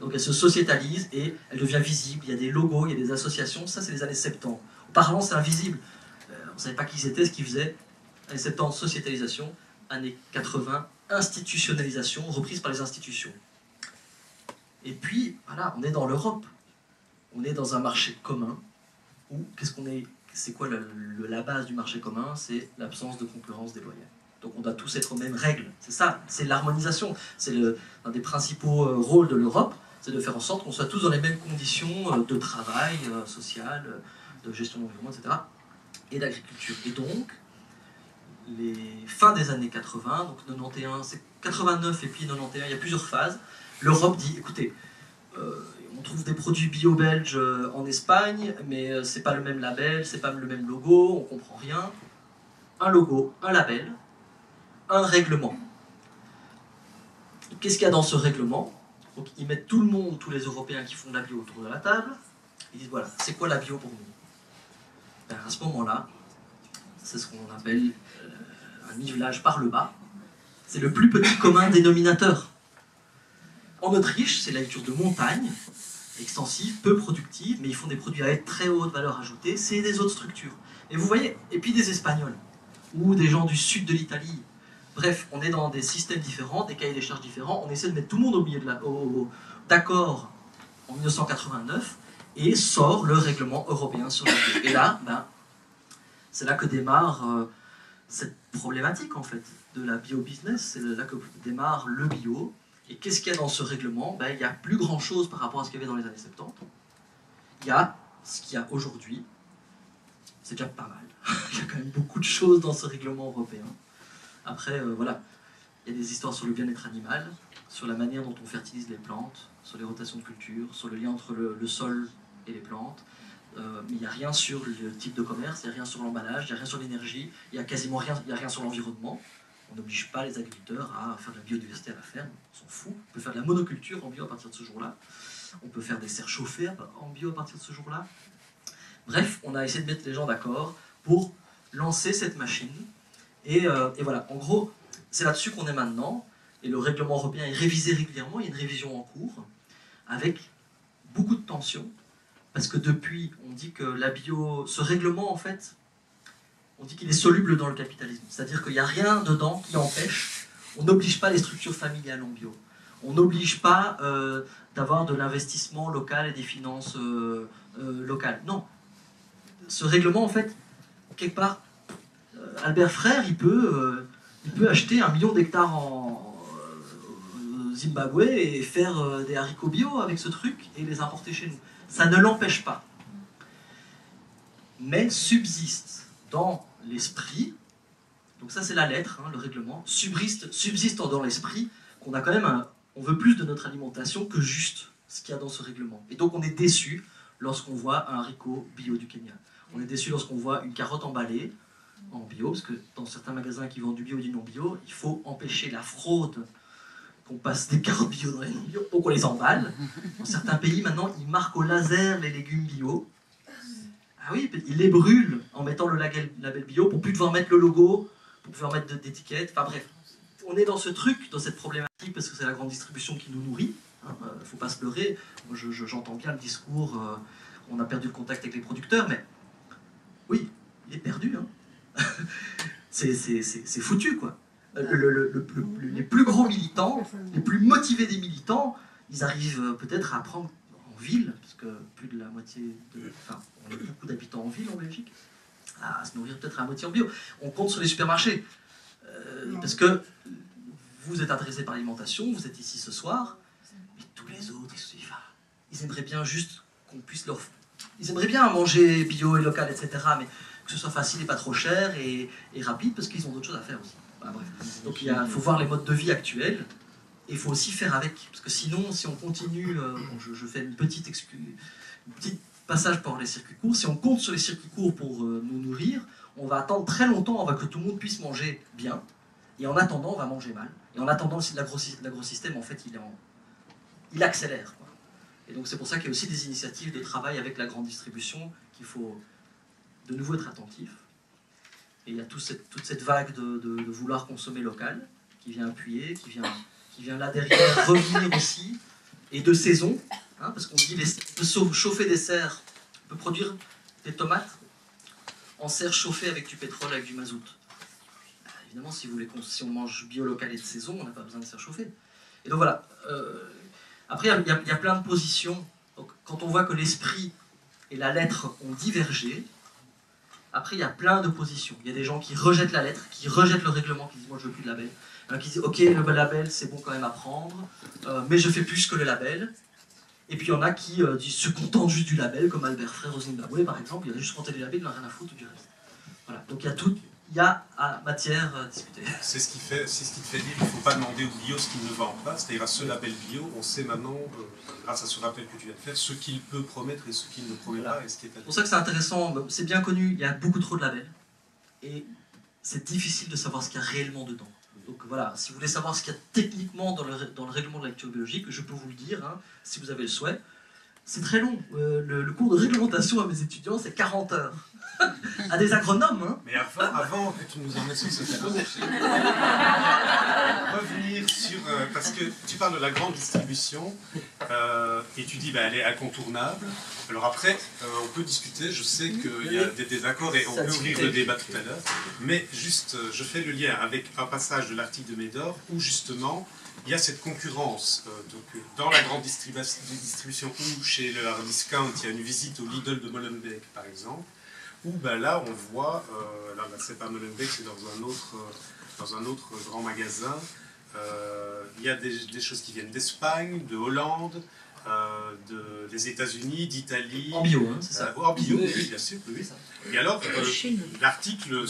Donc elle se sociétalise et elle devient visible, il y a des logos, il y a des associations, ça c'est les années 70. Parlant, c'est invisible. On ne savait pas qui ils étaient, ce qu'ils faisaient, années 70, sociétalisation, années 80, institutionnalisation, reprise par les institutions. Et puis, voilà, on est dans l'Europe. On est dans un marché commun où, qu'est-ce qu'on est, c'est quoi la base du marché commun? C'est l'absence de concurrence déloyale. Donc on doit tous être aux mêmes règles. C'est ça, c'est l'harmonisation. C'est un des principaux rôles de l'Europe, c'est de faire en sorte qu'on soit tous dans les mêmes conditions de travail, social, de gestion de l'environnement, etc. et d'agriculture. Et donc, les fins des années 80, donc 91, c'est 89 et puis 91, il y a plusieurs phases. L'Europe dit, écoutez, on trouve des produits bio belges en Espagne, mais c'est pas le même label, c'est pas le même logo, on comprend rien. Un logo, un label, un règlement. Qu'est-ce qu'il y a dans ce règlement? Donc ils mettent tout le monde, tous les Européens qui font de la bio autour de la table, ils disent voilà, c'est quoi la bio pour nous? Ben, à ce moment-là, c'est ce qu'on appelle un nivelage par le bas. C'est le plus petit commun dénominateur. En Autriche, c'est l'agriculture de montagne, extensive, peu productive, mais ils font des produits avec très haute valeur ajoutée, c'est des autres structures. Et vous voyez, et puis des Espagnols, ou des gens du sud de l'Italie. Bref, on est dans des systèmes différents, des cahiers des charges différents, on essaie de mettre tout le monde au milieu d'accord en 1989, et sort le règlement européen sur la bio. Et là, ben, c'est là que démarre cette problématique, en fait, de la bio-business, c'est là que démarre le bio. Et qu'est-ce qu'il y a dans ce règlement? Ben, il n'y a plus grand-chose par rapport à ce qu'il y avait dans les années 70. Il y a ce qu'il y a aujourd'hui. C'est déjà pas mal. Il y a quand même beaucoup de choses dans ce règlement européen. Après, voilà, il y a des histoires sur le bien-être animal, sur la manière dont on fertilise les plantes, sur les rotations de culture, sur le lien entre le sol et les plantes. Mais il n'y a rien sur le type de commerce, il n'y a rien sur l'emballage, il n'y a rien sur l'énergie, il n'y a quasiment rien, il n'y a rien sur l'environnement. On n'oblige pas les agriculteurs à faire de la biodiversité à la ferme, on s'en fout. On peut faire de la monoculture en bio à partir de ce jour-là. On peut faire des serres chauffées en bio à partir de ce jour-là. Bref, on a essayé de mettre les gens d'accord pour lancer cette machine. Et voilà, en gros, c'est là-dessus qu'on est maintenant. Et le règlement européen est révisé régulièrement, il y a une révision en cours, avec beaucoup de tensions. Parce que depuis, on dit que la bio... Ce règlement, en fait... On dit qu'il est soluble dans le capitalisme, c'est-à-dire qu'il n'y a rien dedans qui empêche, on n'oblige pas les structures familiales en bio, on n'oblige pas d'avoir de l'investissement local et des finances locales. Non, ce règlement, en fait, quelque part, Albert Frère, il peut acheter 1 million d'hectares au Zimbabwe et faire des haricots bio avec ce truc et les importer chez nous. Ça ne l'empêche pas. Mais subsiste dans l'esprit, donc ça c'est la lettre, hein, le règlement, subsiste dans l'esprit qu'on a quand même, on veut plus de notre alimentation que juste ce qu'il y a dans ce règlement. Et donc on est déçu lorsqu'on voit un haricot bio du Kenya. On est déçu lorsqu'on voit une carotte emballée en bio, parce que dans certains magasins qui vendent du bio et du non bio, il faut empêcher la fraude qu'on passe des carottes bio dans les non bio, donc on les emballe. Dans certains pays maintenant, ils marquent au laser les légumes bio. Ah oui, ils les brûlent en mettant le label bio pour plus devoir mettre le logo, pour pouvoir mettre d'étiquettes. Enfin bref, on est dans ce truc, dans cette problématique, parce que c'est la grande distribution qui nous nourrit. Hein, faut pas se pleurer. Moi, j'entends bien le discours, on a perdu le contact avec les producteurs, mais oui, il est perdu. Hein. C'est foutu, quoi. Les plus gros militants, les plus motivés des militants, ils arrivent peut-être à prendre... ville, parce que plus de la moitié de... Enfin, on a beaucoup d'habitants en ville en Belgique, à se nourrir peut-être à la moitié en bio. On compte sur les supermarchés, parce que vous êtes intéressé par l'alimentation, vous êtes ici ce soir, mais tous les autres, ils aimeraient bien juste qu'on puisse leur... Ils aimeraient bien manger bio et local, etc., mais que ce soit facile et pas trop cher et rapide, parce qu'ils ont d'autres choses à faire aussi. Enfin, bref. Donc il faut voir les modes de vie actuels. Et il faut aussi faire avec, parce que sinon, si on continue, bon, je fais une petite passage par les circuits courts, si on compte sur les circuits courts pour nous nourrir, on va attendre très longtemps avant que tout le monde puisse manger bien, et en attendant, on va manger mal. Et en attendant, l'agrosystème, en fait, il accélère, quoi. Et donc c'est pour ça qu'il y a aussi des initiatives de travail avec la grande distribution, qu'il faut de nouveau être attentif. Et il y a toute cette vague de vouloir consommer local, qui vient appuyer, qui vient là derrière revenir aussi, et de saison, hein, parce qu'on dit on peut chauffer des serres, on peut produire des tomates en serre chauffée avec du pétrole, avec du mazout. Évidemment, si on mange bio, local et de saison, on n'a pas besoin de se réchauffer. Et donc voilà. Après, il y a plein de positions. Donc, quand on voit que l'esprit et la lettre ont divergé, après, il y a plein de positions. Il y a des gens qui rejettent la lettre, qui rejettent le règlement, qui disent « moi, je veux plus de label ». Il y en a qui disent « ok, le label, c'est bon quand même à prendre, mais je fais plus que le label ». Et puis il y en a qui se contentent juste du label, comme Albert Frère au Zimbabwe, par exemple. Il a juste compté les labels, il n'a rien à foutre du reste. Voilà, donc il y a à matière à discuter. C'est ce qui fait dire qu'il ne faut pas demander au bio ce qu'il ne vend pas. C'est-à-dire à ce label bio, on sait maintenant, grâce à ce rappel que tu viens de faire, ce qu'il peut promettre et ce qu'il ne promet voilà. pas. Et ce qui est... C'est pour ça que c'est intéressant, c'est bien connu, il y a beaucoup trop de labels. Et c'est difficile de savoir ce qu'il y a réellement dedans. Donc voilà, si vous voulez savoir ce qu'il y a techniquement dans le règlement de l'agriculture biologique, je peux vous le dire, hein, si vous avez le souhait. C'est très long. Le cours de réglementation à mes étudiants, c'est 40 heures. À des agronomes, hein. Mais avant que tu nous emmènes sur ce terrain, revenir sur... parce que tu parles de la grande distribution, et tu dis, bah, elle est incontournable. Alors après, on peut discuter, je sais qu'il y a des désaccords, et on peut ouvrir le débat tout à l'heure. Mais juste, je fais le lien avec un passage de l'article de Médor, où justement, il y a cette concurrence donc, dans la grande distribution ou chez le hard discount, il y a une visite au Lidl de Molenbeek, par exemple, où ben, là, on voit, là, c'est pas Molenbeek, c'est dans un autre grand magasin, il y a des choses qui viennent d'Espagne, de Hollande, des États-Unis, d'Italie. En bio, hein, c'est ça. En bio, oui, bien sûr. Oui. Et alors, l'article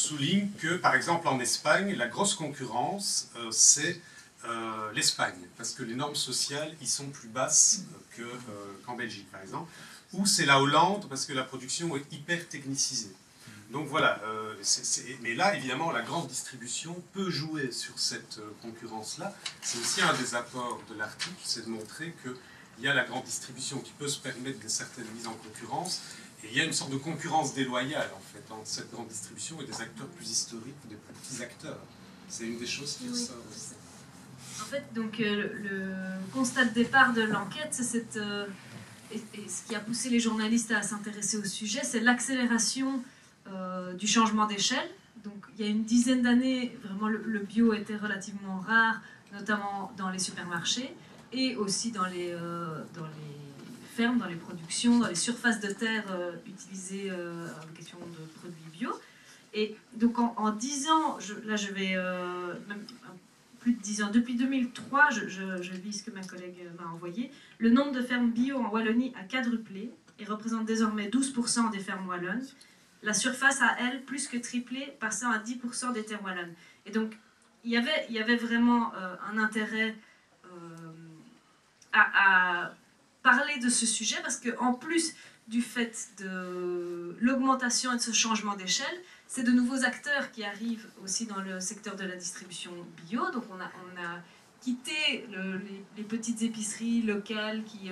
souligne que, par exemple, en Espagne, la grosse concurrence, c'est l'Espagne, parce que les normes sociales y sont plus basses qu'en Belgique, par exemple. Ou c'est la Hollande, parce que la production est hyper technicisée. Donc voilà, mais là, évidemment, la grande distribution peut jouer sur cette concurrence-là. C'est aussi un des apports de l'article, c'est de montrer qu'il y a la grande distribution qui peut se permettre de certaines mises en concurrence, et il y a une sorte de concurrence déloyale, en fait, entre cette grande distribution et des acteurs plus historiques, des plus petits acteurs. C'est une des choses qui ressort aussi. En fait, donc, le constat de départ de l'enquête, c'est cette... et ce qui a poussé les journalistes à s'intéresser au sujet, c'est l'accélération... du changement d'échelle. Donc il y a une dizaine d'années, vraiment le bio était relativement rare, notamment dans les supermarchés et aussi dans les fermes, dans les productions, dans les surfaces de terre utilisées en question de produits bio. Et donc en 10 ans, même plus de 10 ans, depuis 2003, je lis ce que ma collègue m'a envoyé, le nombre de fermes bio en Wallonie a quadruplé et représente désormais 12% des fermes wallonnes. La surface a, elle, plus que triplé, passant à 10% des terres wallonnes. Et donc, il y avait vraiment un intérêt à parler de ce sujet, parce qu'en plus du fait de l'augmentation et de ce changement d'échelle, c'est de nouveaux acteurs qui arrivent aussi dans le secteur de la distribution bio. Donc, on a quitté les petites épiceries locales qui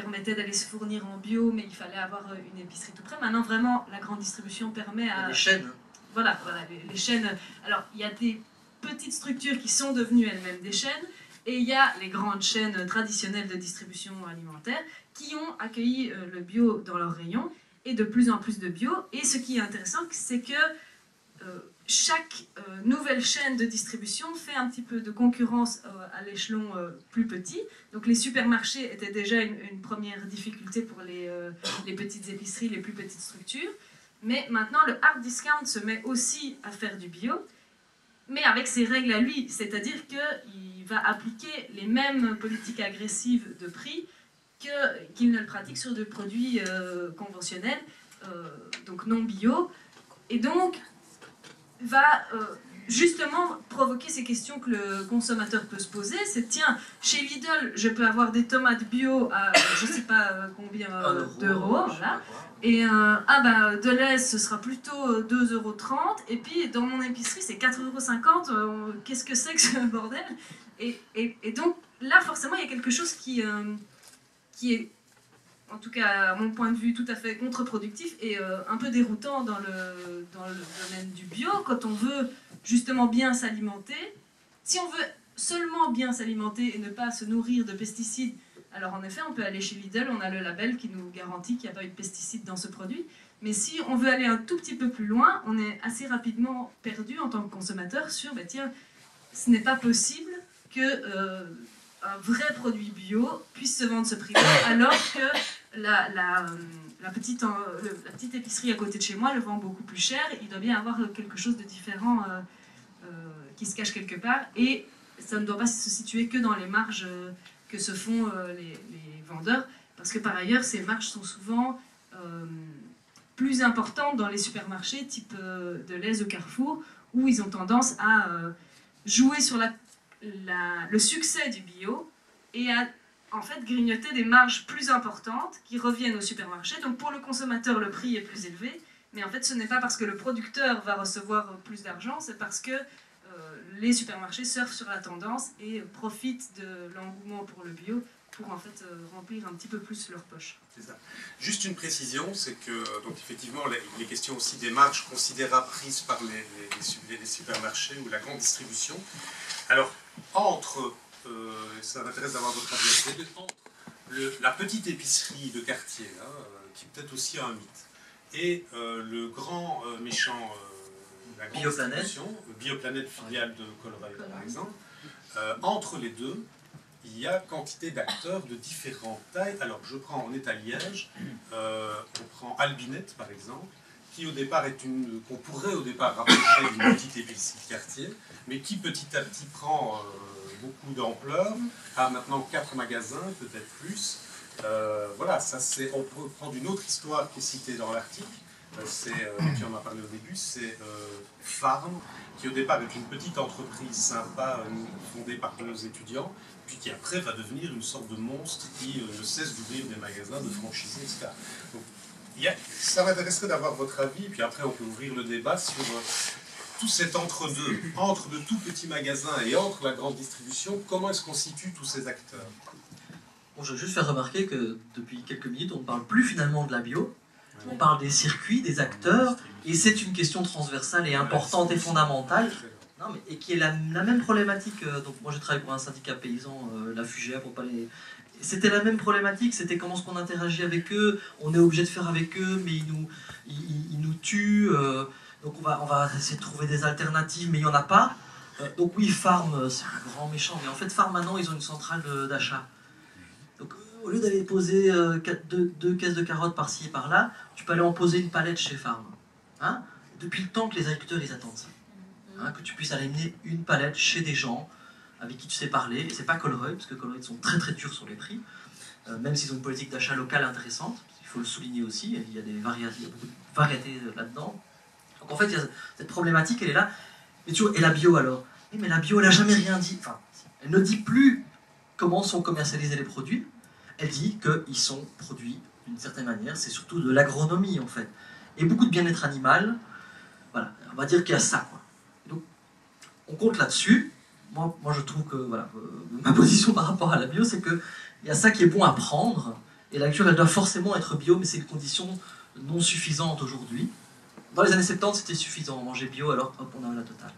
permettait d'aller se fournir en bio, mais il fallait avoir une épicerie tout près. Maintenant, vraiment, la grande distribution permet à... Les chaînes. Voilà les chaînes. Alors, il y a des petites structures qui sont devenues elles-mêmes des chaînes, et il y a les grandes chaînes traditionnelles de distribution alimentaire qui ont accueilli le bio dans leurs rayons, et de plus en plus de bio. Et ce qui est intéressant, c'est que chaque nouvelle chaîne de distribution fait un petit peu de concurrence à l'échelon plus petit. Donc les supermarchés étaient déjà une première difficulté pour les petites épiceries, les plus petites structures. Mais maintenant, le hard discount se met aussi à faire du bio, mais avec ses règles à lui. C'est-à-dire qu'il va appliquer les mêmes politiques agressives de prix qu'il ne le pratique sur des produits conventionnels, donc non bio. Et donc... va justement provoquer ces questions que le consommateur peut se poser. C'est tiens, chez Lidl, je peux avoir des tomates bio à je sais pas combien d'euros, voilà. Et de l'Est, ce sera plutôt 2,30 €. Et puis dans mon épicerie, c'est 4,50 €. Qu'est-ce que c'est que ce bordel? Et donc là, forcément, il y a quelque chose qui est, en tout cas à mon point de vue, tout à fait contre-productif et un peu déroutant dans le domaine du bio. Quand on veut justement bien s'alimenter, si on veut seulement bien s'alimenter et ne pas se nourrir de pesticides, Alors en effet, on peut aller chez Lidl, on a le label qui nous garantit qu'il n'y a pas eu de pesticides dans ce produit. Mais si on veut aller un tout petit peu plus loin, on est assez rapidement perdu en tant que consommateur sur ben tiens, ce n'est pas possible que un vrai produit bio puisse se vendre ce prix-là, alors que la petite épicerie à côté de chez moi le vend beaucoup plus cher. Il doit bien y avoir quelque chose de différent qui se cache quelque part. Et ça ne doit pas se situer que dans les marges que se font les vendeurs, parce que par ailleurs, ces marges sont souvent plus importantes dans les supermarchés type Deleuze ou Carrefour, où ils ont tendance à jouer sur le succès du bio et à en fait grignoter des marges plus importantes qui reviennent au supermarché. Donc pour le consommateur, le prix est plus élevé, mais en fait ce n'est pas parce que le producteur va recevoir plus d'argent, c'est parce que les supermarchés surfent sur la tendance et profitent de l'engouement pour le bio pour en fait remplir un petit peu plus leur poche. C'est ça. Juste une précision, c'est que donc effectivement les questions aussi des marges considérables prises par les supermarchés ou la grande distribution. Alors entre, ça m'intéresse d'avoir votre avis, entre la petite épicerie de quartier, hein, qui est peut-être aussi un mythe, et le grand méchant. La Bioplanète, filiale de Colorado par exemple, entre les deux, il y a quantité d'acteurs de différentes tailles. Alors je prends en état Liège, on prend Albinette par exemple, qui au départ est une, qu'on pourrait au départ rapprocher d'une petite épicerie de quartier, mais qui petit à petit prend beaucoup d'ampleur, a maintenant 4 magasins, peut-être plus. Voilà, ça c'est, on peut prendre une autre histoire qui est citée dans l'article. Tu en as parlé au début, c'est Färm, qui au départ est une petite entreprise sympa fondée par nos étudiants, puis qui après va devenir une sorte de monstre qui ne cesse d'ouvrir des magasins, de franchisés, etc. Donc, ça m'intéresserait d'avoir votre avis, puis après on peut ouvrir le débat sur tout cet entre-deux, entre de tout petits magasins et entre la grande distribution, comment est-ce qu'on situe tous ces acteurs? Bon, je veux juste faire remarquer que depuis quelques minutes, on ne parle plus finalement de la bio. On parle des circuits, des acteurs, et c'est une question transversale et importante et fondamentale, et qui est la même problématique. Donc moi j'ai travaillé pour un syndicat paysan, la Fugea, pour pas les... C'était la même problématique, c'était comment est-ce qu'on interagit avec eux, on est obligé de faire avec eux, mais ils nous tuent, donc on va essayer de trouver des alternatives, mais il n'y en a pas. Donc oui, Färm, c'est un grand méchant, mais en fait Färm maintenant, ils ont une centrale d'achat. Au lieu d'aller poser deux caisses de carottes par-ci et par-là, tu peux aller en poser une palette chez Färm. Hein, depuis le temps que les agriculteurs les attendent. Hein, que tu puisses aller mener une palette chez des gens avec qui tu sais parler. Et c'est pas Colruyt, parce que Colruyt sont très très durs sur les prix, même s'ils ont une politique d'achat locale intéressante. Il faut le souligner aussi, il y a beaucoup de variétés là-dedans. Donc en fait, il y a cette problématique, elle est là. Mais tu vois, et la bio alors? Oui, mais la bio, elle n'a jamais rien dit. Enfin, elle ne dit plus comment sont commercialisés les produits. Elle dit qu'ils sont produits d'une certaine manière, c'est surtout de l'agronomie en fait. Et beaucoup de bien-être animal, voilà, on va dire qu'il y a ça. Quoi. Donc, on compte là-dessus. Moi je trouve que, voilà, ma position par rapport à la bio, c'est qu'il y a ça qui est bon à prendre, et la culture, elle doit forcément être bio, mais c'est une condition non suffisante aujourd'hui. Dans les années 70, c'était suffisant, on mangeait bio, alors hop, on a la totale.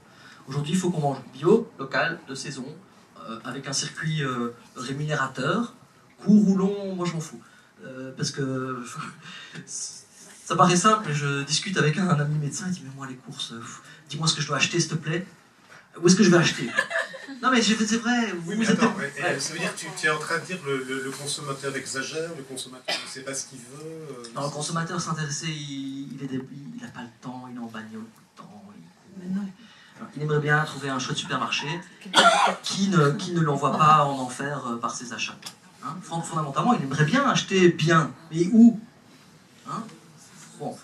Aujourd'hui, il faut qu'on mange bio, local, de saison, avec un circuit rémunérateur, court ou long, moi je m'en fous. Parce que ça paraît simple, je discute avec un ami médecin, il dit « mais moi les courses, dis-moi ce que je dois acheter s'il te plaît, où est-ce que je vais acheter ?» Non mais c'est vrai, oui, mais attends, ça veut dire que tu es en train de dire le consommateur exagère, le consommateur ne sait pas ce qu'il veut Non, le consommateur s'intéresser, il n'a pas le temps, il est en bagnole tout le temps, il aimerait bien trouver un chouette supermarché qui ne l'envoie pas en enfer par ses achats. Hein, fondamentalement, il aimerait bien acheter bien, mais où hein? Bon.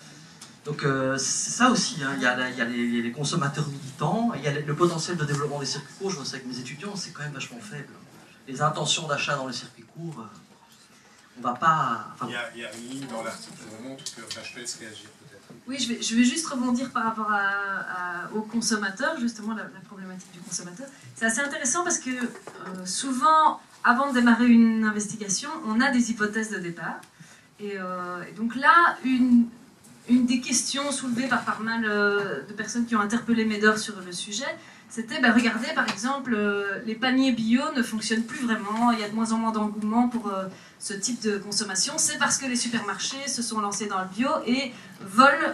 Donc c'est ça aussi, hein. Il y a les consommateurs militants, il y a le potentiel de développement des circuits courts, je vois ça avec mes étudiants, c'est quand même vachement faible. Les intentions d'achat dans les circuits courts, on va pas... Enfin, il y a une ligne dans l'article qui vous montre que je te laisse réagir peut-être. Oui, je vais juste rebondir par rapport aux consommateurs, justement la problématique du consommateur. C'est assez intéressant parce que souvent... Avant de démarrer une investigation, on a des hypothèses de départ. Et donc là, une des questions soulevées par mal de personnes qui ont interpellé Médor sur le sujet, C'était, ben, regardez par exemple, les paniers bio ne fonctionnent plus vraiment, il y a de moins en moins d'engouement pour ce type de consommation, c'est parce que les supermarchés se sont lancés dans le bio et volent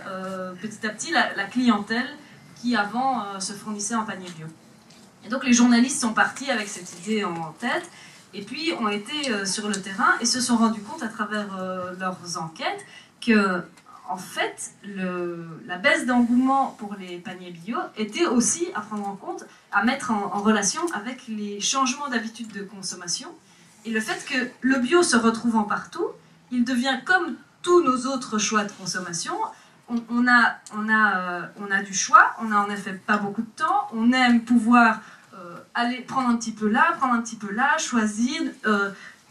petit à petit la clientèle qui avant se fournissait en panier bio. Et donc les journalistes sont partis avec cette idée en tête, et puis ont été sur le terrain et se sont rendus compte à travers leurs enquêtes que, en fait, la baisse d'engouement pour les paniers bio était aussi à prendre en compte, à mettre en relation avec les changements d'habitude de consommation. Et le fait que le bio se retrouvant partout, il devient comme tous nos autres choix de consommation. On a du choix, on n'a en effet pas beaucoup de temps, on aime pouvoir aller prendre un petit peu là, choisir,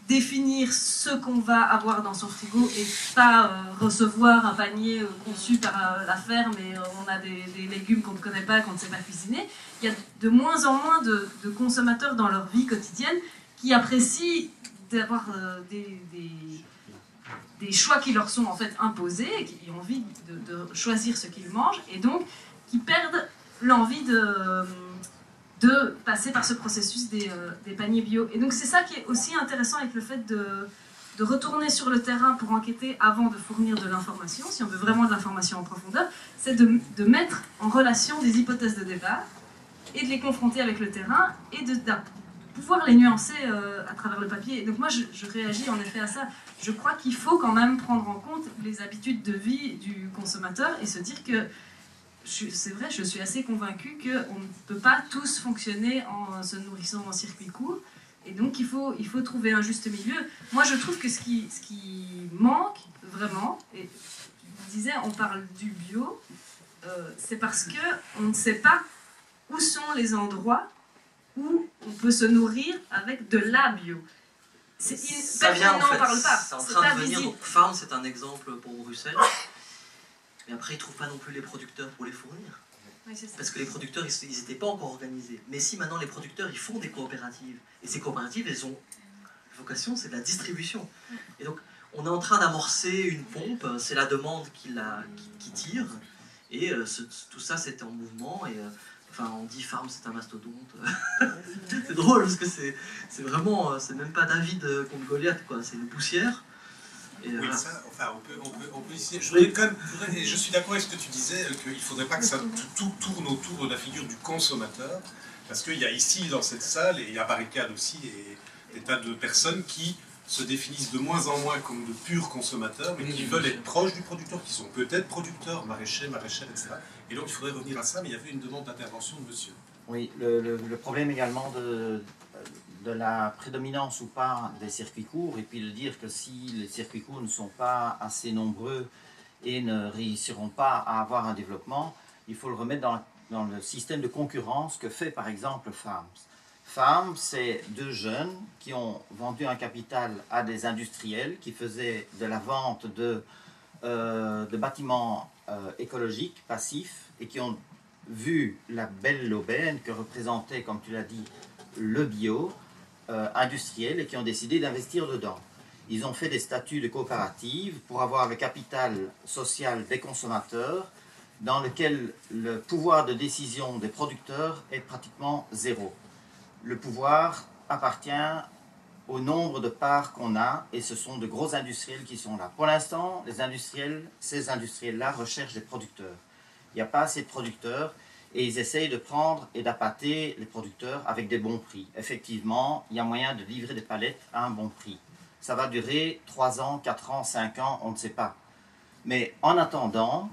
définir ce qu'on va avoir dans son frigo et pas recevoir un panier conçu par la ferme et on a des légumes qu'on ne connaît pas, qu'on ne sait pas cuisiner. Il y a de moins en moins de consommateurs dans leur vie quotidienne qui apprécient d'avoir des choix qui leur sont en fait imposés et qui ont envie de choisir ce qu'ils mangent et donc qui perdent l'envie de passer par ce processus des paniers bio. Et donc c'est ça qui est aussi intéressant avec le fait de retourner sur le terrain pour enquêter avant de fournir de l'information, si on veut vraiment de l'information en profondeur, c'est de mettre en relation des hypothèses de départ et de les confronter avec le terrain et de pouvoir les nuancer à travers le papier. Et donc moi je réagis en effet à ça. Je crois qu'il faut quand même prendre en compte les habitudes de vie du consommateur et se dire que c'est vrai, je suis assez convaincue qu'on ne peut pas tous fonctionner en se nourrissant en circuit court. Et donc, il faut trouver un juste milieu. Moi, je trouve que ce qui manque, vraiment, et je disais, on parle du bio, c'est parce qu'on ne sait pas où sont les endroits où on peut se nourrir avec de la bio. Ça vient, en fait, c'est en train de venir. Donc, Färm, c'est un exemple pour Bruxelles. Mais après, ils ne trouvent pas non plus les producteurs pour les fournir. Oui, c'est ça. Parce que les producteurs, ils n'étaient pas encore organisés. Mais si maintenant, les producteurs, ils font des coopératives. Et ces coopératives, elles ont la vocation, c'est de la distribution. Et donc, on est en train d'amorcer une pompe. C'est la demande qui tire. Et tout ça, c'est en mouvement. Et enfin, on dit Färm, c'est un mastodonte. C'est drôle parce que c'est vraiment... C'est même pas David contre Goliath, quoi. C'est une poussière. Oui, ça, enfin, on peut essayer. Je suis d'accord avec ce que tu disais, qu'il ne faudrait pas que ça tout tourne autour de la figure du consommateur, parce qu'il y a ici, dans cette salle, et il y a Barricade aussi, et des tas de personnes qui se définissent de moins en moins comme de purs consommateurs, mais qui veulent être proches du producteur, qui sont peut-être producteurs, maraîchers, maraîchères, etc. Et donc il faudrait revenir à ça, mais il y avait une demande d'intervention de monsieur. Oui, le problème également de la prédominance ou pas des circuits courts, et puis de dire que si les circuits courts ne sont pas assez nombreux et ne réussiront pas à avoir un développement, il faut le remettre dans le système de concurrence que fait par exemple Färm. Färm, c'est deux jeunes qui ont vendu un capital à des industriels qui faisaient de la vente de bâtiments écologiques, passifs, et qui ont vu la belle aubaine que représentait, comme tu l'as dit, le bio, industriels et qui ont décidé d'investir dedans. Ils ont fait des statuts de coopératives pour avoir le capital social des consommateurs dans lequel le pouvoir de décision des producteurs est pratiquement zéro. Le pouvoir appartient au nombre de parts qu'on a et ce sont de gros industriels qui sont là. Pour l'instant, ces industriels-là recherchent des producteurs. Il n'y a pas assez de producteurs. Et ils essayent de prendre et d'appâter les producteurs avec des bons prix. Effectivement, il y a moyen de livrer des palettes à un bon prix. Ça va durer 3 ans, 4 ans, 5 ans, on ne sait pas. Mais en attendant,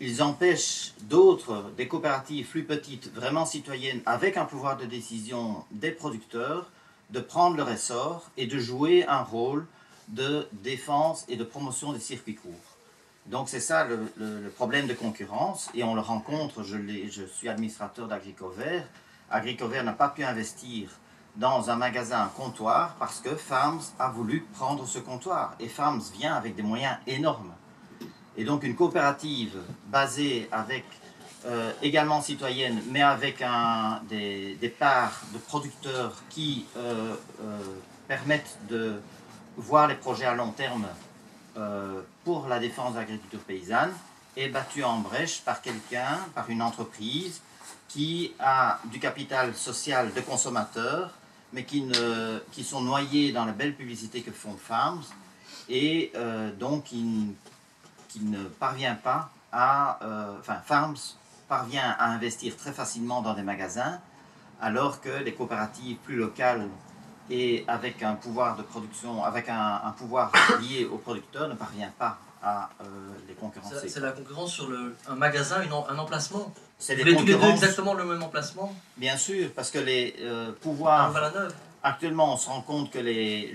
ils empêchent d'autres, des coopératives plus petites, vraiment citoyennes, avec un pouvoir de décision des producteurs, de prendre leur essor et de jouer un rôle de défense et de promotion des circuits courts. Donc c'est ça le problème de concurrence, et on le rencontre, je suis administrateur d'Agricover. Agricover n'a pas pu investir dans un magasin, un comptoir, parce que Färm a voulu prendre ce comptoir, et Färm vient avec des moyens énormes. Et donc une coopérative basée avec, également citoyenne, mais avec des parts de producteurs qui permettent de voir les projets à long terme, pour la défense de l'agriculture paysanne est battue en brèche par quelqu'un, par une entreprise qui a du capital social de consommateurs, mais qui sont noyés dans la belle publicité que font Färm, et donc qui ne parvient pas à... enfin, Färm parvient à investir très facilement dans des magasins, alors que les coopératives plus locales et avec un pouvoir de production, avec un pouvoir lié aux producteurs, ne parvient pas à les concurrencer. C'est la concurrence sur un magasin, un emplacement. C'est les deux exactement le même emplacement. Bien sûr, parce que les pouvoirs... Actuellement, on se rend compte que les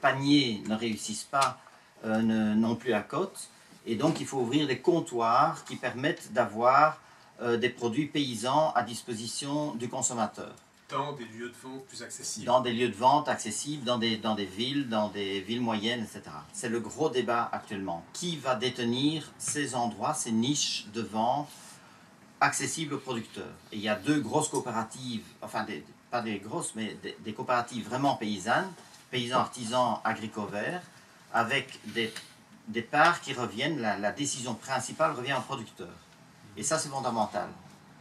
paniers ne réussissent pas, n'ont plus la cote. Et donc, il faut ouvrir des comptoirs qui permettent d'avoir des produits paysans à disposition du consommateur. Dans des lieux de vente plus accessibles. Dans des lieux de vente accessibles, dans des villes moyennes, etc. C'est le gros débat actuellement. Qui va détenir ces endroits, ces niches de vente accessibles aux producteurs? Et il y a deux grosses coopératives, enfin, pas des grosses, mais des coopératives vraiment paysannes, paysans-artisans, Agricover, avec des parts qui reviennent, la décision principale revient aux producteurs. Et ça, c'est fondamental.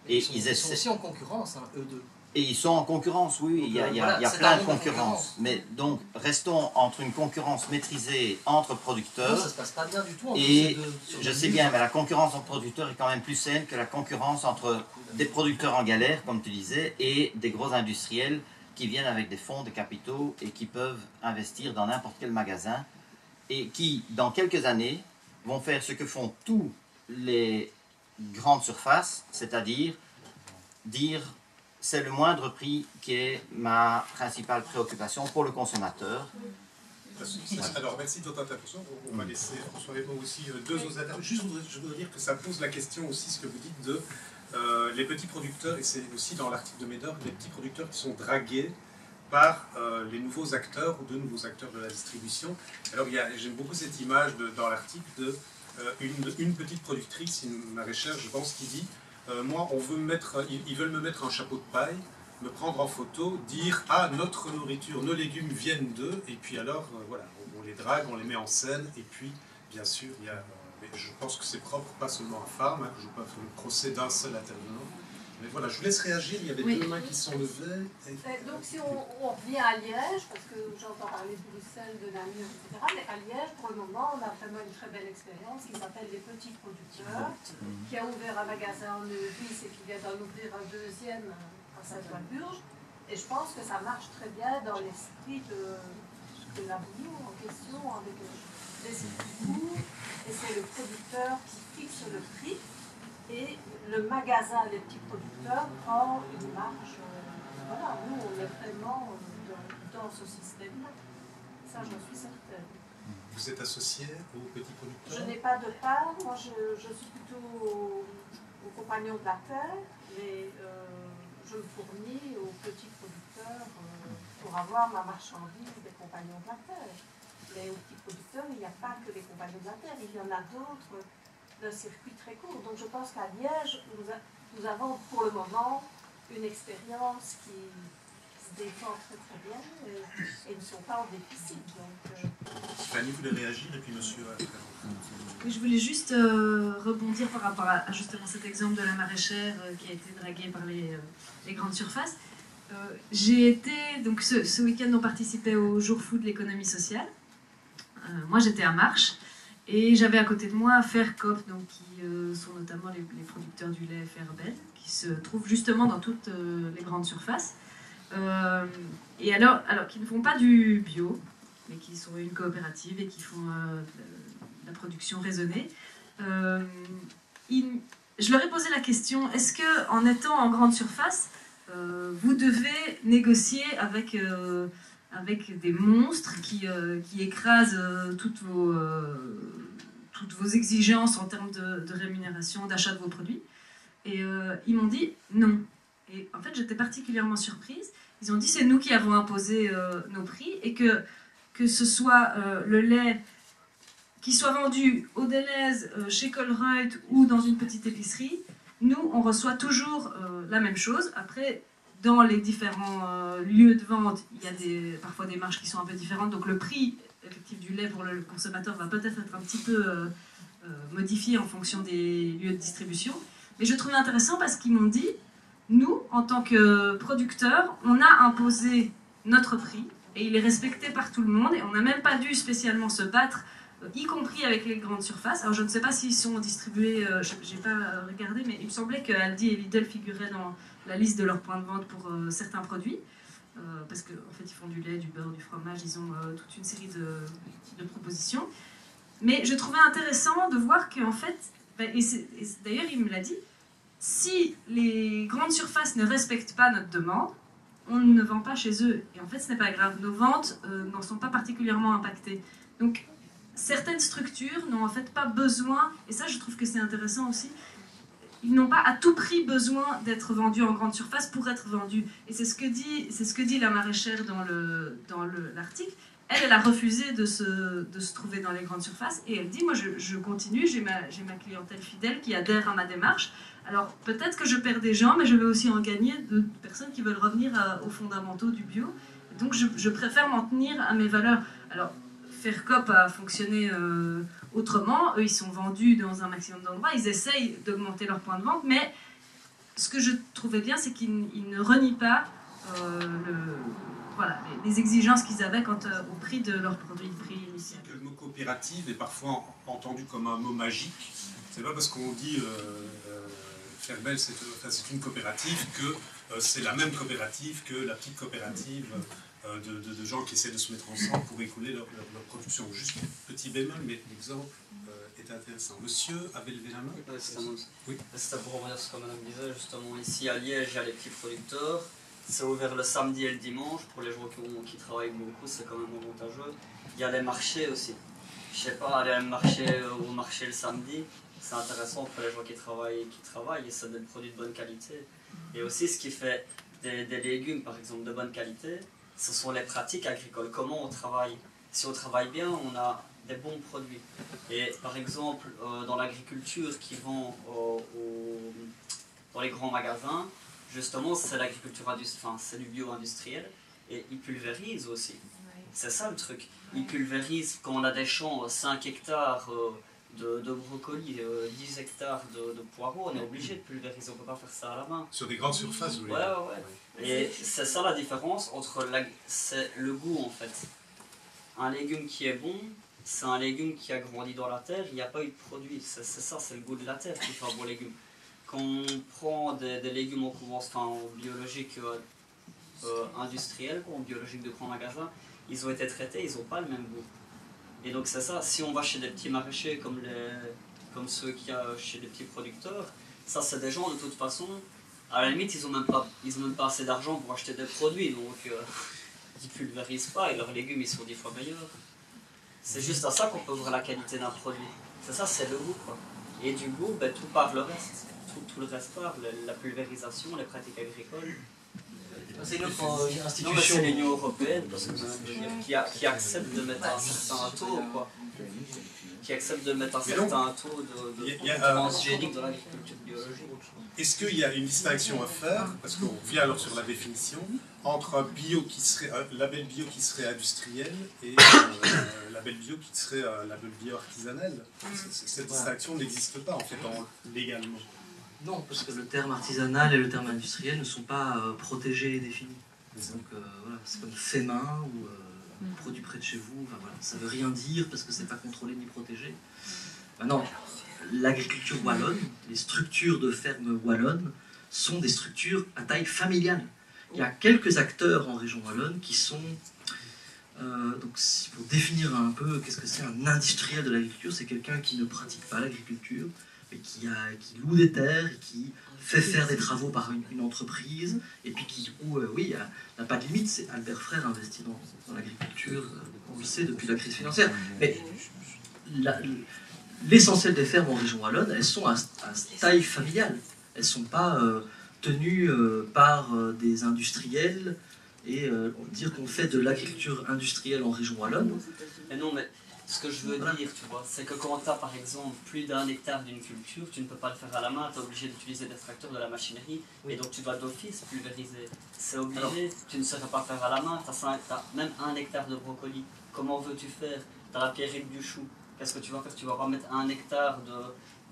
Et ils sont aussi en concurrence, hein, eux deux. Et ils sont en concurrence, oui, donc, il y a plein de concurrence. Mais donc, restons entre une concurrence maîtrisée entre producteurs... Non, ça se passe pas bien du tout. Et je sais bien, mais la concurrence entre producteurs est quand même plus saine que la concurrence entre des producteurs en galère, comme tu disais, et des gros industriels qui viennent avec des fonds, des capitaux, et qui peuvent investir dans n'importe quel magasin, et qui, dans quelques années, vont faire ce que font tous les grandes surfaces, c'est-à-dire dire... C'est le moindre prix qui est ma principale préoccupation pour le consommateur. Alors, merci de votre intervention. On va laisser François et moi aussi deux autres interventions. Juste, je voudrais dire que ça pose la question aussi, ce que vous dites de les petits producteurs, et c'est aussi dans l'article de Médor, les petits producteurs qui sont dragués par les nouveaux acteurs ou de nouveaux acteurs de la distribution. Alors, j'aime beaucoup cette image dans l'article d'une petite productrice, une maraîchère, je pense, qui dit... moi, ils veulent me mettre un chapeau de paille, me prendre en photo, dire « Ah, notre nourriture, nos légumes viennent d'eux », et puis alors, voilà, on les drague, on les met en scène, et puis, bien sûr, il y a, je pense que c'est propre, pas seulement à Färm, hein, que je ne veux pas faire le procès d'un seul intervenant. Mais voilà, je vous laisse réagir, il y avait deux mains qui sont levées. Et... Donc, si on revient à Liège, parce que j'entends parler de Bruxelles, de Namur, etc., mais à Liège, pour le moment, on a vraiment une très belle expérience qui s'appelle Les Petits Producteurs, qui a ouvert un magasin en Neuvis et qui vient d'en ouvrir un deuxième à Saint-Ouen-Burges. Et je pense que ça marche très bien dans l'esprit de la bio en question, avec les écoutes, et c'est le producteur qui fixe le prix. Et le magasin des petits producteurs prend une marge. Voilà, nous, on est vraiment dans ce système-là. Ça, j'en suis certaine. Vous êtes associée aux petits producteurs? Je n'ai pas de part. Moi, je suis plutôt aux Compagnons de la Terre, mais je me fournis aux petits producteurs pour avoir ma marchandise des Compagnons de la Terre. Mais aux petits producteurs, il n'y a pas que les Compagnons de la Terre, il y en a d'autres. Un circuit très court. Donc je pense qu'à Liège, nous avons pour le moment une expérience qui se défend très bien et ne sont pas en déficit. Tiffany, vous voulez réagir et puis monsieur... Oui, je voulais juste rebondir par rapport à justement cet exemple de la maraîchère qui a été draguée par les grandes surfaces. J'ai été... Donc ce week-end, on participait au Jour Fou de l'économie sociale. Moi, j'étais à Marche. Et j'avais à côté de moi Faircoop, donc qui sont notamment les producteurs du lait Fairebel, qui se trouvent justement dans toutes les grandes surfaces. Et alors qu'ils ne font pas du bio, mais qui sont une coopérative et qui font de la production raisonnée, je leur ai posé la question, est-ce qu'en étant en grande surface, vous devez négocier avec des monstres qui écrasent toutes vos exigences en termes de rémunération, d'achat de vos produits. Et ils m'ont dit non. Et en fait, j'étais particulièrement surprise. Ils ont dit c'est nous qui avons imposé nos prix et que ce soit le lait qui soit vendu au Deleuze, chez Colruyt ou dans une petite épicerie, nous, on reçoit toujours la même chose. Après, dans les différents lieux de vente, il y a parfois des marges qui sont un peu différentes. Donc le prix effectif du lait pour le consommateur va peut-être être un petit peu modifié en fonction des lieux de distribution. Et je trouvais intéressant parce qu'ils m'ont dit, nous, en tant que producteurs, on a imposé notre prix et il est respecté par tout le monde et on n'a même pas dû spécialement se battre, y compris avec les grandes surfaces. Alors je ne sais pas s'ils sont distribués, je n'ai pas regardé, mais il me semblait que Aldi et Lidl figuraient dans la liste de leurs points de vente pour certains produits. Parce qu'en fait, ils font du lait, du beurre, du fromage, ils ont toute une série de propositions. Mais je trouvais intéressant de voir qu'en fait, et d'ailleurs il me l'a dit, si les grandes surfaces ne respectent pas notre demande, on ne vend pas chez eux. Et en fait, ce n'est pas grave. Nos ventes n'en sont pas particulièrement impactées. Donc, certaines structures n'ont en fait pas besoin, et ça je trouve que c'est intéressant aussi, ils n'ont pas à tout prix besoin d'être vendus en grande surface pour être vendus. Et c'est ce que dit, la maraîchère dans l'article. Elle a refusé de se trouver dans les grandes surfaces et elle dit, moi je continue, j'ai ma clientèle fidèle qui adhère à ma démarche. Alors peut-être que je perds des gens, mais je vais aussi en gagner de personnes qui veulent revenir aux fondamentaux du bio. Et donc je préfère m'en tenir à mes valeurs. Alors Faircoop a fonctionné autrement. Eux, ils sont vendus dans un maximum d'endroits. Ils essayent d'augmenter leur point de vente, mais ce que je trouvais bien, c'est qu'ils ne renient pas les exigences qu'ils avaient quant au prix de leur produit, le prix initial. Le mot coopérative est parfois entendu comme un mot magique. C'est pas parce qu'on dit Fairebel, c'est une coopérative que c'est la même coopérative que la petite coopérative de gens qui essaient de se mettre ensemble pour écouler leur production. Juste petit bémol, mais l'exemple est intéressant. Monsieur avait levé la main. Oui. C'était pour revenir sur ce que madame disait, justement. Ici à Liège, il y a les petits producteurs. C'est ouvert le samedi et le dimanche. Pour les gens qui travaillent beaucoup, c'est quand même avantageux. Il y a les marchés aussi. Je sais pas, aller au marché le samedi, c'est intéressant pour les gens qui travaillent et c'est des produits de bonne qualité. Et aussi, ce qui fait des légumes, par exemple, de bonne qualité, ce sont les pratiques agricoles. Comment on travaille? Si on travaille bien, on a des bons produits. Et par exemple, dans l'agriculture qui vend dans les grands magasins, justement, c'est l'agriculture industrielle, c'est du bio-industriel, et ils pulvérisent aussi. C'est ça le truc. Ils pulvérisent quand on a des champs, 5 hectares de brocolis, 10 hectares de poireaux, on est obligé de pulvériser, on ne peut pas faire ça à la main. Sur des grandes surfaces, oui. Ouais. Et c'est ça la différence entre c'est le goût en fait. Un légume qui est bon, c'est un légume qui a grandi dans la terre, il n'y a pas eu de produit. C'est ça, c'est le goût de la terre qui fait un bon légume. Quand on prend des légumes biologiques industriels, en biologique de grands magasins, ils ont été traités, ils n'ont pas le même goût. Et donc c'est ça, si on va chez des petits maraîchers comme ceux qu'il y a chez des petits producteurs, ça c'est des gens de toute façon, à la limite ils n'ont même pas assez d'argent pour acheter des produits, donc ils pulvérisent pas et leurs légumes ils sont 10 fois meilleurs. C'est juste à ça qu'on peut voir la qualité d'un produit. C'est ça, c'est le goût quoi. Et du goût, ben, tout part le reste, tout le reste part, la pulvérisation, les pratiques agricoles. C'est notre institution, l'Union européenne, parce que, qui accepte de mettre un certain taux, quoi. Qui accepte de mettre un certain taux de transgénique dans l'agriculture biologique. Est-ce qu'il y a une distinction à faire, parce qu'on revient alors sur la définition, entre un label bio qui serait industriel et un label bio qui serait un label bio artisanal? Cette distinction n'existe pas en fait légalement. Non, parce que le terme artisanal et le terme industriel ne sont pas protégés et définis. Donc voilà, c'est comme fait main ou produit près de chez vous. Enfin, voilà, ça ne veut rien dire parce que c'est pas contrôlé ni protégé. Maintenant, l'agriculture wallonne, les structures de ferme wallonne sont des structures à taille familiale. Il y a quelques acteurs en région wallonne qui sont... donc, pour définir un peu qu'est-ce que c'est un industriel de l'agriculture, c'est quelqu'un qui ne pratique pas l'agriculture, qui loue des terres, qui fait faire des travaux par une entreprise, et puis qui n'a pas de limite. C'est Albert Frère investi dans l'agriculture, on le sait, depuis la crise financière. Mais l'essentiel des fermes en région wallonne, elles sont à taille familiale. Elles ne sont pas tenues par des industriels, et dire qu'on fait de l'agriculture industrielle en région wallonne... Et non, mais... Ce que je veux dire, tu vois, c'est que quand tu as par exemple plus d'un hectare d'une culture, tu ne peux pas le faire à la main, tu es obligé d'utiliser des tracteurs, de la machinerie, et donc tu dois d'office pulvériser. C'est obligé. Alors, tu ne saurais pas faire à la main, tu as même un hectare de brocoli. Comment veux-tu faire? Tu as la pierrite du chou. qu'est-ce que tu vas faire? Tu vas pas mettre 1 hectare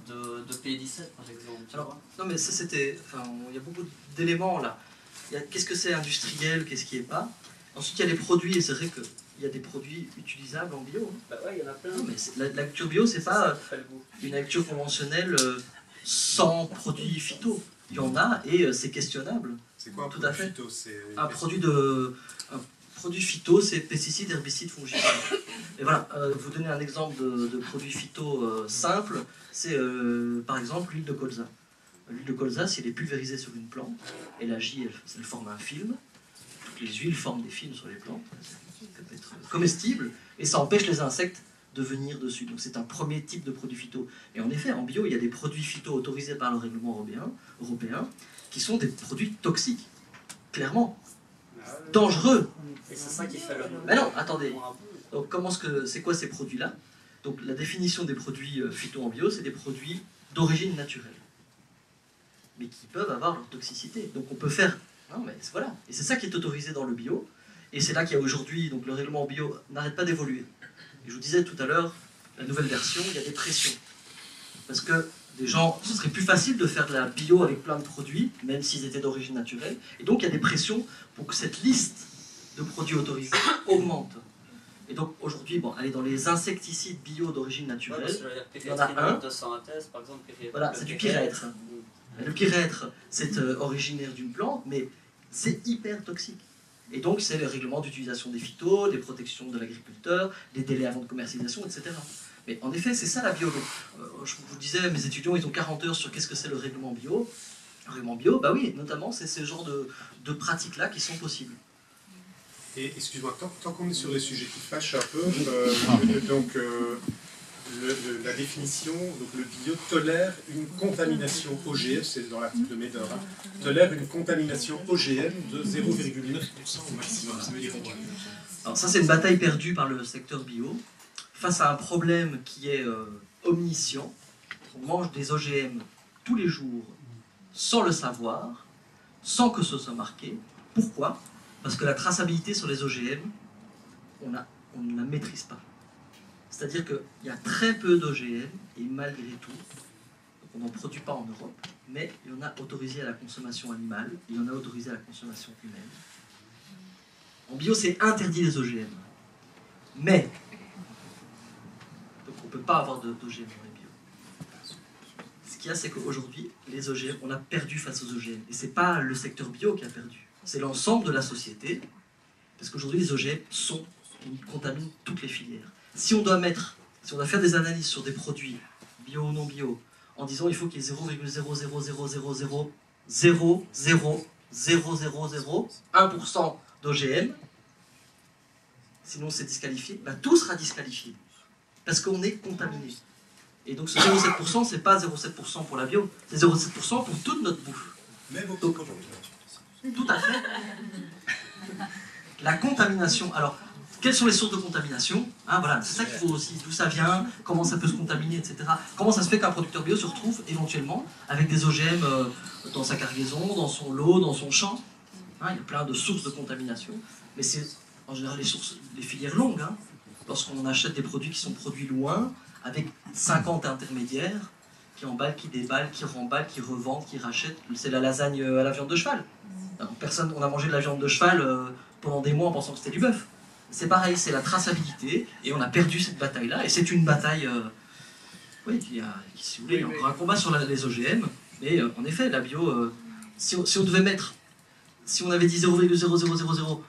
de P17 par exemple. Alors, non mais ça c'était, enfin il y a beaucoup d'éléments là. Il y a qu'est-ce que c'est industriel, qu'est-ce qui est pas. Ensuite il y a les produits, et c'est vrai que il y a des produits utilisables en bio. Hein. Bah ouais, il y en a plein. Non, mais la culture bio, c'est pas une culture conventionnelle sans produits phyto. Il y en a et c'est questionnable. C'est quoi un produit phyto? Un produit phyto, c'est pesticides, herbicides, fongicides. Et voilà, vous donnez un exemple de produit phyto simple. C'est par exemple l'huile de colza. L'huile de colza, si elle est pulvérisée sur une plante, elle agit, elle forme un film. Toutes les huiles forment des films sur les plantes. Ça peut être comestible et ça empêche les insectes de venir dessus. Donc c'est un premier type de produit phyto. Et en effet, en bio, il y a des produits phyto autorisés par le règlement européen qui sont des produits toxiques, clairement, dangereux. Et c'est ça qui fait le... Mais non, attendez. Donc c'est quoi ces produits-là? Donc la définition des produits phyto en bio, c'est des produits d'origine naturelle, mais qui peuvent avoir leur toxicité. Donc on peut faire... Non, mais voilà. Et c'est ça qui est autorisé dans le bio. Et c'est là qu'il y a aujourd'hui, donc le règlement bio n'arrête pas d'évoluer. Et je vous disais tout à l'heure, la nouvelle version, il y a des pressions. Parce que des gens, ce serait plus facile de faire de la bio avec plein de produits, même s'ils étaient d'origine naturelle. Et donc il y a des pressions pour que cette liste de produits autorisés augmente. Et donc aujourd'hui, bon, allez, dans les insecticides bio d'origine naturelle, il y en a un. Voilà, c'est du pyrètre. Le pyrètre, c'est originaire d'une plante, mais c'est hyper toxique. Et donc, c'est le règlement d'utilisation des phytos, des protections de l'agriculteur, des délais avant de commercialisation, etc. Mais en effet, c'est ça la bio. Je vous disais, mes étudiants, ils ont 40 heures sur qu'est-ce que c'est le règlement bio. Le règlement bio, bah oui, notamment, c'est ce genre de pratiques-là qui sont possibles. Et excuse-moi, tant qu'on est sur des sujets qui fâchent un peu, la définition, donc le bio tolère une contamination OGM, c'est dans l'article de Médor, hein, tolère une contamination OGM de 0,9% au maximum. Alors ça c'est une bataille perdue par le secteur bio, face à un problème qui est omniscient. On mange des OGM tous les jours, sans le savoir, sans que ce soit marqué. Pourquoi? Parce que la traçabilité sur les OGM, on ne la maîtrise pas. C'est-à-dire qu'il y a très peu d'OGM, et malgré tout, on n'en produit pas en Europe, mais il y en a autorisé à la consommation animale, il y en a autorisé à la consommation humaine. En bio, c'est interdit les OGM. Mais, donc on ne peut pas avoir d'OGM dans les bio. Ce qu'il y a, c'est qu'aujourd'hui, les OGM, on a perdu face aux OGM. Et ce n'est pas le secteur bio qui a perdu, c'est l'ensemble de la société, parce qu'aujourd'hui, les OGM contaminent toutes les filières. Si on doit faire des analyses sur des produits bio ou non bio, en disant il faut qu'il y ait 0,00000000001% d'OGM, sinon c'est disqualifié, bah, tout sera disqualifié, parce qu'on est contaminé. Et donc ce 0,7%, c'est pas 0,7% pour la bio, c'est 0,7% pour toute notre bouffe. Même au donc, tout à fait. La contamination, alors... Quelles sont les sources de contamination, hein, voilà, c'est ça qu'il faut aussi, d'où ça vient, comment ça peut se contaminer, etc. Comment ça se fait qu'un producteur bio se retrouve éventuellement avec des OGM dans sa cargaison, dans son lot, dans son champ, hein, il y a plein de sources de contamination, mais c'est en général les filières longues, hein, lorsqu'on achète des produits qui sont produits loin, avec 50 intermédiaires, qui emballent, qui déballent, qui remballent, qui revendent, qui rachètent, c'est la lasagne à la viande de cheval. Alors, personne, on a mangé de la viande de cheval pendant des mois en pensant que c'était du bœuf. C'est pareil, c'est la traçabilité, et on a perdu cette bataille-là, et c'est une bataille, oui, si vous voulez, encore un combat sur les OGM, mais en effet, la bio, si on devait mettre, si on avait dit 0,0000,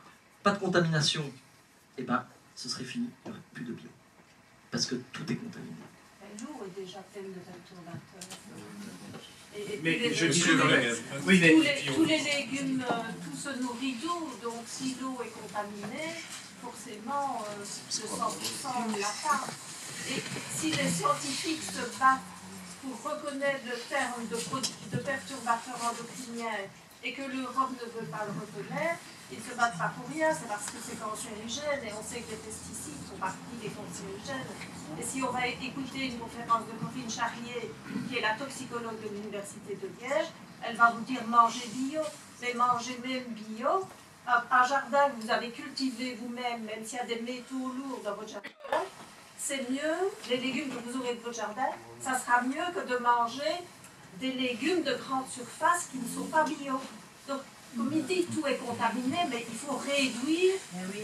pas de contamination, eh ben, ce serait fini, il n'y aurait plus de bio, parce que tout est contaminé. L'eau est déjà pleine de perturbateurs. Mais je dis le même. Oui, mais tous les légumes, tout se nourrit d'eau, donc si l'eau est contaminée, forcément, 100% de la part. Et si les scientifiques se battent pour reconnaître le terme de perturbateur endocrinien et que l'Europe ne veut pas le reconnaître, ils ne se battent pas pour rien, c'est parce que c'est cancérigène et on sait que les pesticides sont partie des cancérigènes. Et si on va écouter une conférence de Corinne Charrier, qui est la toxicologue de l'Université de Liège, elle va vous dire mangez bio, mais mangez même bio. Un jardin que vous avez cultivé vous-même, même s'il y a des métaux lourds dans votre jardin, c'est mieux, les légumes que vous aurez de votre jardin, ça sera mieux que de manger des légumes de grande surface qui ne sont pas bio. Donc, comme il dit, tout est contaminé, mais il faut réduire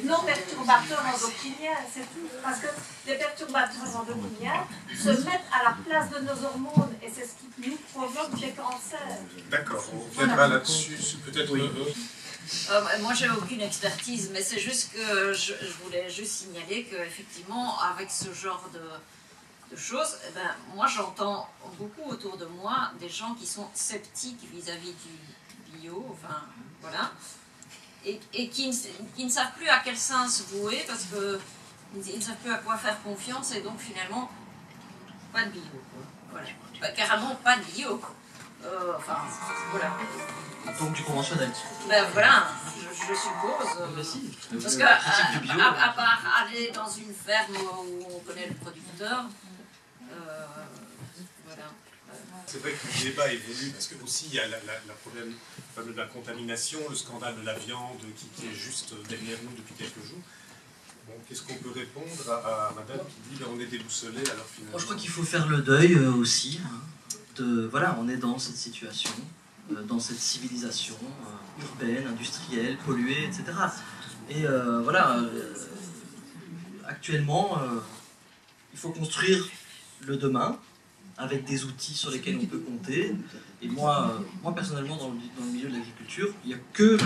nos perturbateurs endocriniens, c'est tout. Parce que les perturbateurs endocriniens se mettent à la place de nos hormones, et c'est ce qui nous provoque des cancers. D'accord, on reviendra là-dessus, peut-être. Oui. Moi, j'ai aucune expertise, mais c'est juste que je voulais juste signaler qu'effectivement, avec ce genre de choses, eh ben, moi, j'entends beaucoup autour de moi des gens qui sont sceptiques vis-à-vis du bio, enfin, voilà, et qui ne savent plus à quel sens vouer, parce qu'ils ne savent plus à quoi faire confiance, et donc, finalement, pas de bio, quoi. Voilà. Bah, carrément, pas de bio, quoi. Enfin, voilà. Donc du conventionnel. Ben voilà, je suppose. Ben si. Parce que, à part aller dans une ferme où on connaît le producteur, voilà. C'est vrai que le débat évolue, parce que aussi il y a le problème de la contamination, le scandale de la viande qui est juste derrière nous depuis quelques jours. Bon, qu'est-ce qu'on peut répondre à madame qui dit là, on est déboussolé alors finalement. Moi, je crois qu'il faut faire le deuil aussi. Voilà, on est dans cette situation, dans cette civilisation urbaine, industrielle, polluée, etc. Et voilà, actuellement, il faut construire le demain avec des outils sur lesquels on peut compter. Et moi personnellement, dans le milieu de l'agriculture, il n'y a que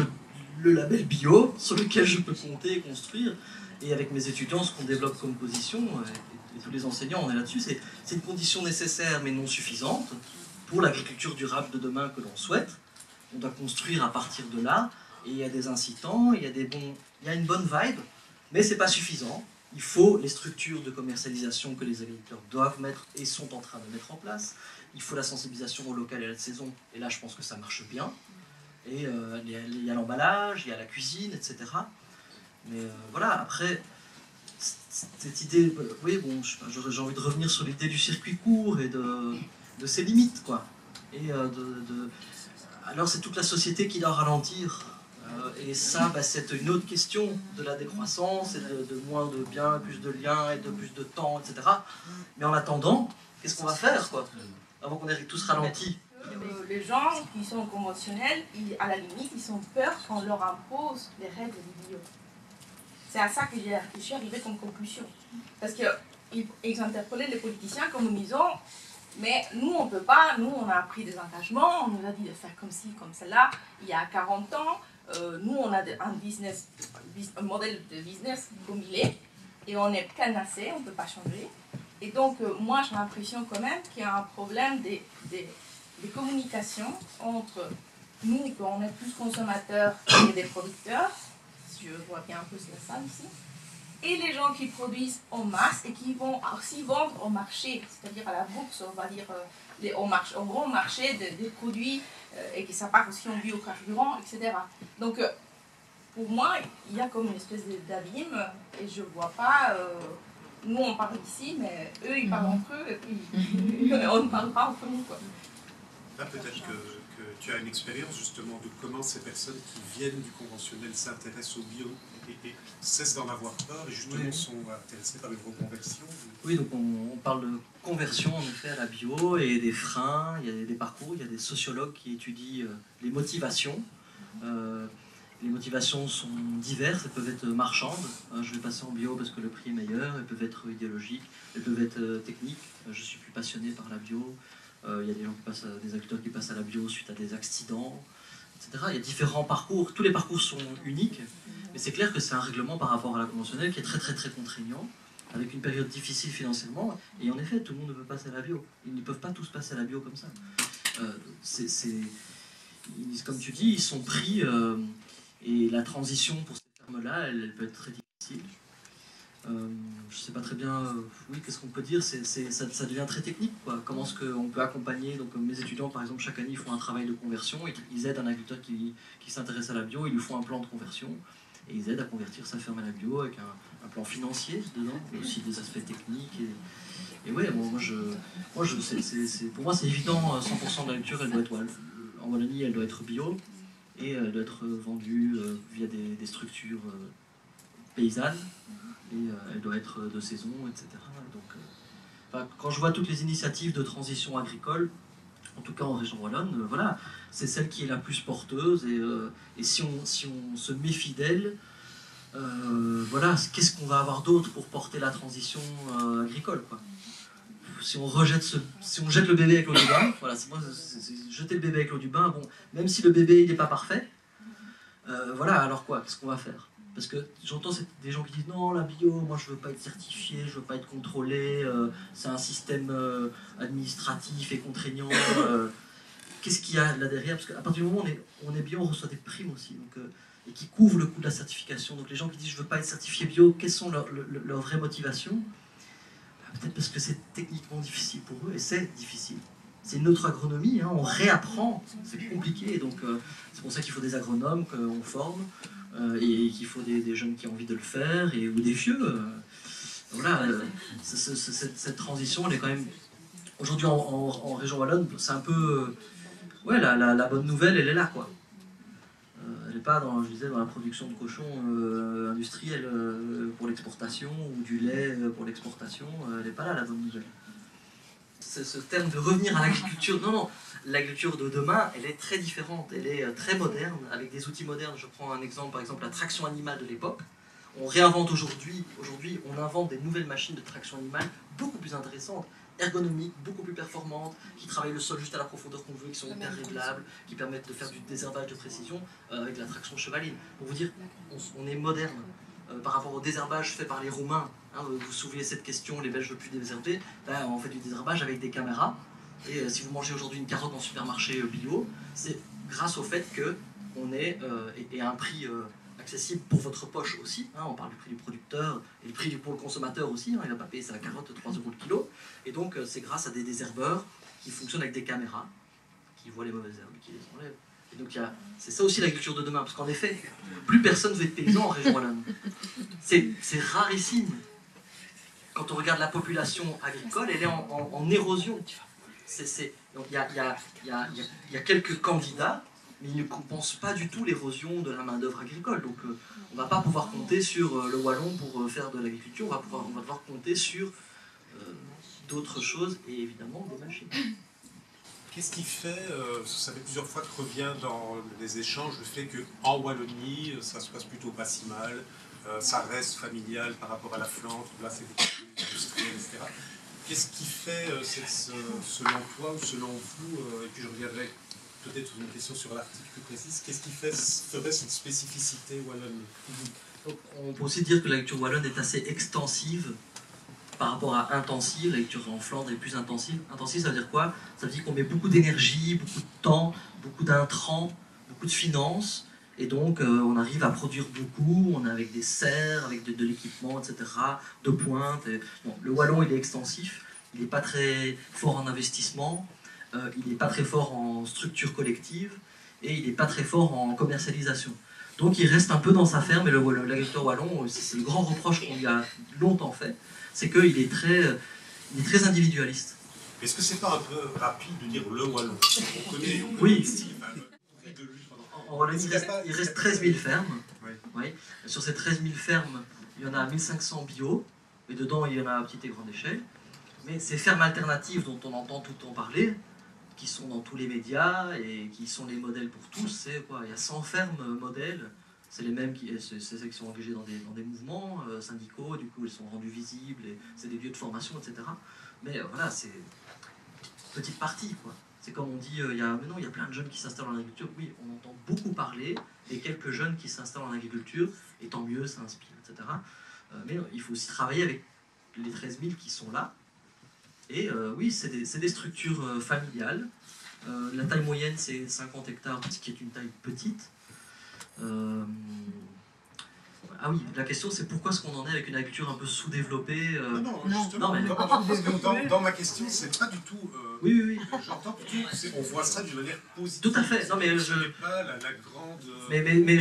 le label bio sur lequel je peux compter et construire. Et avec mes étudiants, ce qu'on développe comme position, et tous les enseignants, on est là-dessus, c'est une condition nécessaire mais non suffisante pour l'agriculture durable de demain que l'on souhaite. On doit construire à partir de là, et il y a des incitants, il y a une bonne vibe, mais c'est pas suffisant. Il faut les structures de commercialisation que les agriculteurs doivent mettre et sont en train de mettre en place. Il faut la sensibilisation au local et à la saison, et là je pense que ça marche bien. Et il y a l'emballage, il y a la cuisine, etc. Mais voilà, après... cette idée, oui, bon, j'ai envie de revenir sur l'idée du circuit court et de ses limites, quoi. Et alors, c'est toute la société qui doit ralentir. Et ça, bah, c'est une autre question de la décroissance et de moins de biens, plus de liens et de plus de temps, etc. Mais en attendant, qu'est-ce qu'on va faire, quoi, avant qu'on ait tous ralenti? Les gens qui sont conventionnels, à la limite, ils ont peur qu'on leur impose les règles du bio. C'est à ça que je suis arrivée comme conclusion. Parce qu'ils interpellaient les politiciens comme nous disant « Mais nous, on ne peut pas, nous, on a pris des engagements, on nous a dit de faire comme ci, comme cela, il y a 40 ans, nous, on a un modèle de business comme il est, et on est canassé, on ne peut pas changer. » Et donc, moi, j'ai l'impression quand même qu'il y a un problème des communications entre nous, qu'on est plus consommateurs et des producteurs, je vois bien un peu ça ici, et les gens qui produisent en masse et qui vont aussi vendre au marché, c'est-à-dire à la bourse, on va dire au grand marché des produits, et que ça part aussi en biocarburant, etc. Donc, pour moi, il y a comme une espèce d'abîme, et je vois pas, nous on parle ici, mais eux ils parlent entre eux, et puis on ne parle pas entre nous, quoi. Là, peut-être que tu as une expérience justement de comment ces personnes qui viennent du conventionnel s'intéressent au bio et cessent d'en avoir peur et justement sont intéressées par une reconversion. Oui, donc on parle de conversion en effet à la bio et des freins, il y a des parcours, il y a des sociologues qui étudient les motivations. Les motivations sont diverses, elles peuvent être marchandes, je vais passer en bio parce que le prix est meilleur, elles peuvent être idéologiques, elles peuvent être techniques, je suis plus passionné par la bio. Il y a des gens qui passent des agriculteurs qui passent à la bio suite à des accidents, etc. Il y a différents parcours, tous les parcours sont uniques, mais c'est clair que c'est un règlement par rapport à la conventionnelle qui est très très très contraignant, avec une période difficile financièrement, et en effet tout le monde ne peut passer à la bio, ils ne peuvent pas tous passer à la bio comme ça. Comme tu dis, ils sont pris, et la transition pour ces fermes-là, elle peut être très difficile. Je ne sais pas très bien, oui, qu'est-ce qu'on peut dire, ça devient très technique, quoi. Comment est-ce qu'on peut accompagner, donc mes étudiants par exemple chaque année ils font un travail de conversion, ils aident un agriculteur qui s'intéresse à la bio, ils lui font un plan de conversion et ils aident à convertir sa ferme à la bio avec un plan financier dedans, mais aussi des aspects techniques et ouais, bon, pour moi c'est évident, 100% de la agriculture elle doit être, en Wallonie elle doit être bio et elle doit être vendue via des structures paysanne, et elle doit être de saison, etc. Donc, enfin, quand je vois toutes les initiatives de transition agricole, en tout cas en région wallonne, voilà, c'est celle qui est la plus porteuse, et si on se méfie d'elle, voilà, qu'est-ce qu'on va avoir d'autre pour porter la transition agricole, quoi. Si on jette le bébé avec l'eau du bain, voilà, c'est jeter le bébé avec l'eau du bain, bon, même si le bébé il n'est pas parfait, voilà, alors quoi, qu'est-ce qu'on va faire? Parce que j'entends des gens qui disent non, la bio, moi je veux pas être certifié, je veux pas être contrôlé, c'est un système administratif et contraignant. Qu'est-ce qu'il y a là derrière? Parce qu'à partir du moment où on est bio, on reçoit des primes aussi, donc, et qui couvrent le coût de la certification. Donc les gens qui disent je veux pas être certifié bio, quelles sont leurs vraies motivations? Bah, peut-être parce que c'est techniquement difficile pour eux, et c'est difficile. C'est notre agronomie, hein, on réapprend, c'est compliqué, donc c'est pour ça qu'il faut des agronomes qu'on forme, et qu'il faut des jeunes qui ont envie de le faire, ou des vieux. Voilà, cette transition, elle est quand même... Aujourd'hui, en région wallonne, c'est un peu... ouais, la bonne nouvelle, elle est là, quoi. Elle n'est pas, je disais, dans la production de cochons industriels pour l'exportation, ou du lait pour l'exportation, elle n'est pas là, la bonne nouvelle. Ce terme de revenir à l'agriculture, non, l'agriculture de demain, elle est très différente, elle est très moderne, avec des outils modernes. Je prends un exemple, par exemple la traction animale de l'époque. On réinvente aujourd'hui on invente des nouvelles machines de traction animale beaucoup plus intéressantes, ergonomiques, beaucoup plus performantes, qui travaillent le sol juste à la profondeur qu'on veut, qui sont hyper réglables, qui permettent de faire du désherbage de précision avec la traction chevaline. Pour vous dire, on est moderne. Par rapport au désherbage fait par les Roumains, hein, vous vous souvenez cette question, les Belges ne veulent plus désherber, ben, on fait du désherbage avec des caméras, et si vous mangez aujourd'hui une carotte en supermarché bio, c'est grâce au fait qu'on est, et à un prix accessible pour votre poche aussi, hein, on parle du prix du producteur, et le prix pour le consommateur aussi, hein, il n'a pas payé sa carotte 3 € le kilo, et donc c'est grâce à des désherbeurs qui fonctionnent avec des caméras, qui voient les mauvaises herbes, qui les enlèvent. Et donc c'est ça aussi l'agriculture de demain, parce qu'en effet, plus personne ne veut être paysan en région wallonne. C'est rarissime. Quand on regarde la population agricole, elle est en érosion. Donc il y a quelques candidats, mais ils ne compensent pas du tout l'érosion de la main-d'œuvre agricole. Donc on ne va pas pouvoir compter sur le wallon pour faire de l'agriculture, on va devoir compter sur d'autres choses et évidemment des machines. Qu'est-ce qui fait, ça fait plusieurs fois que revient dans les échanges, le fait qu'en Wallonie, ça se passe plutôt pas si mal, ça reste familial par rapport à la Flandre, là c'est des industriels, etc. Qu'est-ce qui fait, selon toi ou selon vous, et puis je reviendrai peut-être une question sur l'article plus précise, qu'est-ce qui ferait cette spécificité wallonne? Donc, on peut aussi dire que la lecture wallonne est assez extensive. Par rapport à intensive, la lecture en Flandre est plus intensive. Intensive, ça veut dire quoi? Ça veut dire qu'on met beaucoup d'énergie, beaucoup de temps, beaucoup d'intrants, beaucoup de finances, et donc on arrive à produire beaucoup, on est avec des serres, avec de l'équipement, etc., de pointe. Bon, le wallon, il est extensif, il n'est pas très fort en investissement, il n'est pas très fort en structure collective, et il n'est pas très fort en commercialisation. Donc il reste un peu dans sa ferme, et l'agriculteur wallon, c'est le grand reproche qu'on lui a longtemps fait, c'est qu'il est très individualiste. Est-ce que c'est pas un peu rapide de dire le wallon? Oui. En Wallonie, il reste 13 000 fermes. Oui. Oui. Sur ces 13 000 fermes, il y en a 1500 bio, et dedans, il y en a à petite et grande échelle. Mais ces fermes alternatives dont on entend tout le temps parler, qui sont dans tous les médias et qui sont les modèles pour tous, c'est quoi? Il y a 100 fermes modèles. C'est les mêmes c'est celles qui sont engagées dans des mouvements syndicaux, du coup, elles sont rendues visibles, c'est des lieux de formation, etc. Mais voilà, c'est une petite partie, quoi. C'est comme on dit, il y a plein de jeunes qui s'installent en agriculture. Oui, on entend beaucoup parler des quelques jeunes qui s'installent en agriculture, et tant mieux, ça inspire, etc. Mais il faut aussi travailler avec les 13 000 qui sont là. Et oui, c'est des structures familiales. La taille moyenne, c'est 50 hectares, ce qui est une taille petite. Ah oui, la question c'est pourquoi est-ce qu'on en est avec une agriculture un peu sous-développée Non, justement, non, mais... dans ma question c'est pas du tout... Oui. J'entends plutôt, on voit ça d'une manière positive. Tout à fait, non mais je... pas la grande... Mais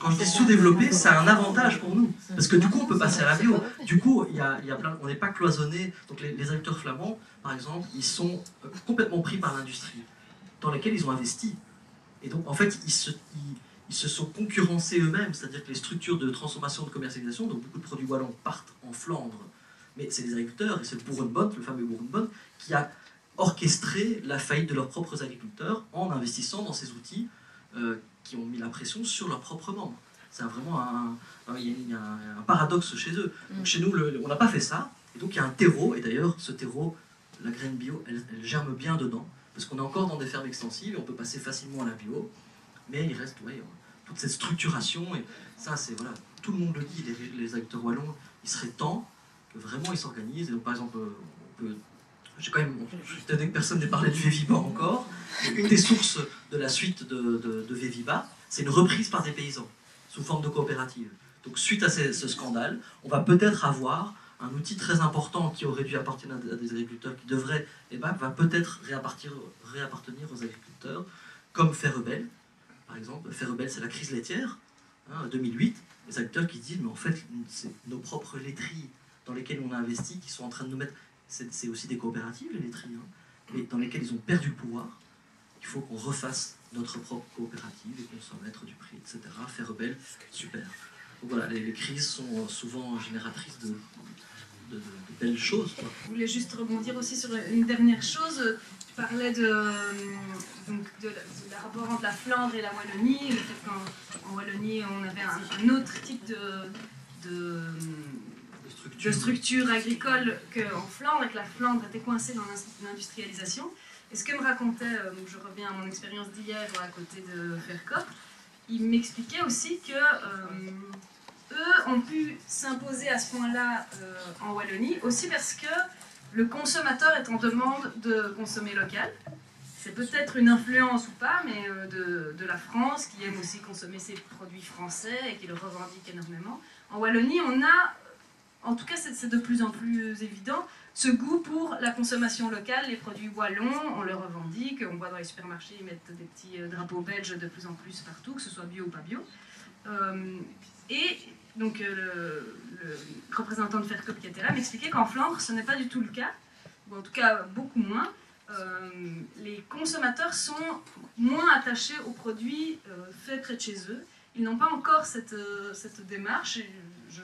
quand je dis sous-développé, ça a un avantage pour nous, parce que du coup on peut passer à la bio, du coup il y a plein... on n'est pas cloisonné, donc les agriculteurs flamands par exemple, ils sont complètement pris par l'industrie, dans laquelle ils ont investi, et donc en fait ils ils se sont concurrencés eux-mêmes, c'est-à-dire que les structures de transformation, de commercialisation, donc beaucoup de produits wallons partent en Flandre, mais c'est les agriculteurs, et c'est le Boerenbond, le fameux Boerenbond, qui a orchestré la faillite de leurs propres agriculteurs en investissant dans ces outils qui ont mis la pression sur leurs propres membres. C'est vraiment un paradoxe chez eux. Donc chez nous, on n'a pas fait ça, et donc il y a un terreau, et d'ailleurs ce terreau, la graine bio, elle germe bien dedans, parce qu'on est encore dans des fermes extensives, et on peut passer facilement à la bio, mais il reste toute cette structuration, et ça c'est, voilà, tout le monde le dit, les acteurs wallons, il serait temps que vraiment ils s'organisent, et donc par exemple, on peut... J'ai quand même, personne n'est parlé de Veviba encore. Une des sources de la suite de Veviba, c'est une reprise par des paysans, sous forme de coopérative. Donc suite à ce scandale, on va peut-être avoir un outil très important qui aurait dû appartenir à des agriculteurs, qui devrait, et va peut-être réappartenir aux agriculteurs, comme Faire Rebelle, par exemple. Faire Rebelle, c'est la crise laitière, 2008. Les agriculteurs qui disent, mais en fait, c'est nos propres laiteries dans lesquelles on a investi, qui sont en train de nous mettre... C'est aussi des coopératives, les laiteries, mais dans lesquelles ils ont perdu le pouvoir. Il faut qu'on refasse notre propre coopérative et qu'on s'en mette du prix, etc. Faire Rebelle, super. Donc voilà, les crises sont souvent génératrices de belles choses, quoi. Je voulais juste rebondir aussi sur une dernière chose. Tu parlais de la rapport entre la Flandre et la Wallonie, le fait qu'en Wallonie, on avait un autre type de structure agricole qu'en Flandre, et que la Flandre était coincée dans l'industrialisation. Et ce que me racontait, je reviens à mon expérience d'hier à côté de Faircoop, il m'expliquait aussi que eux ont pu s'imposer à ce point-là en Wallonie, aussi parce que le consommateur est en demande de consommer local. C'est peut-être une influence ou pas, mais de la France, qui aime aussi consommer ses produits français et qui le revendique énormément. En Wallonie, on a... En tout cas, c'est de plus en plus évident, ce goût pour la consommation locale, les produits wallons, on le revendique, on voit dans les supermarchés, ils mettent des petits drapeaux belges de plus en plus partout, que ce soit bio ou pas bio. Et donc le représentant de Faircoop qui était là m'expliquait qu'en Flandre, ce n'est pas du tout le cas, ou en tout cas beaucoup moins. Les consommateurs sont moins attachés aux produits faits près de chez eux. Ils n'ont pas encore cette démarche, je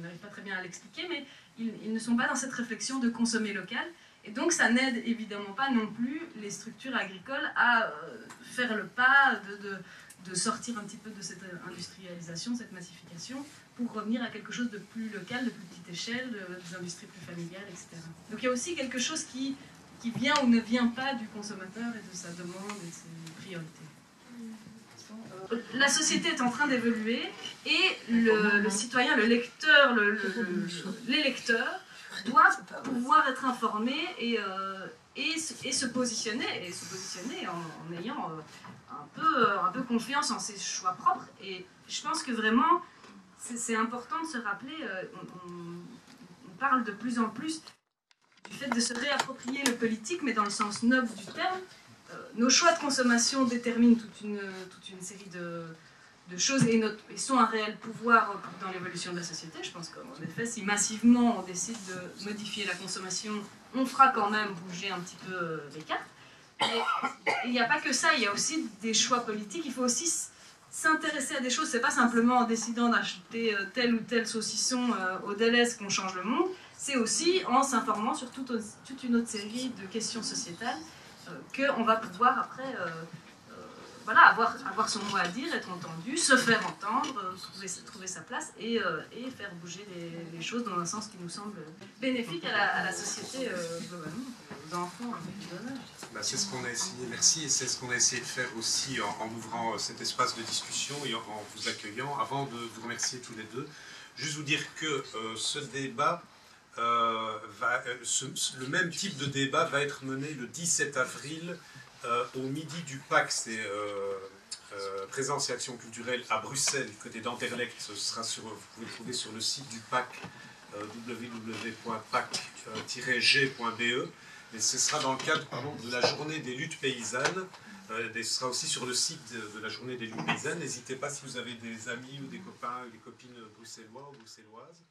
n'arrive pas très bien à l'expliquer, mais ils ne sont pas dans cette réflexion de consommer local. Et donc ça n'aide évidemment pas non plus les structures agricoles à faire le pas, de sortir un petit peu de cette industrialisation, de cette massification, pour revenir à quelque chose de plus local, de plus petite échelle, des industries plus familiales, etc. Donc il y a aussi quelque chose qui vient ou ne vient pas du consommateur et de sa demande et de ses priorités. La société est en train d'évoluer et le citoyen, le lecteur, les lecteurs doivent pouvoir être informés et se positionner, en ayant un peu confiance en ses choix propres. Et je pense que vraiment, c'est important de se rappeler, on parle de plus en plus du fait de se réapproprier le politique, mais dans le sens noble du terme. Nos choix de consommation déterminent toute une série de choses et sont un réel pouvoir dans l'évolution de la société. Je pense qu'en effet, si massivement on décide de modifier la consommation, on fera quand même bouger un petit peu les cartes. Et il n'y a pas que ça, il y a aussi des choix politiques. Il faut aussi s'intéresser à des choses. Ce n'est pas simplement en décidant d'acheter tel ou tel saucisson au Deleuze qu'on change le monde. C'est aussi en s'informant sur toute une autre série de questions sociétales, qu'on va pouvoir après voilà, avoir son mot à dire, être entendu, se faire entendre, trouver sa place et faire bouger les choses dans un sens qui nous semble bénéfique à la société globalement, aux enfants, c'est ce qu'on a essayé, merci, et c'est ce qu'on a essayé de faire aussi en ouvrant cet espace de discussion et en vous accueillant. Avant de vous remercier tous les deux, juste vous dire que ce débat... le même type de débat va être mené le 17 avril au midi du PAC, c'est Présence et Action Culturelle à Bruxelles, côté d'Anterlecht. Ce sera vous pouvez le trouver sur le site du PAC, www.pac-g.be, et ce sera dans le cadre de la journée des luttes paysannes, et ce sera aussi sur le site de la journée des luttes paysannes. N'hésitez pas si vous avez des amis ou des copains, des copines bruxellois ou bruxelloises.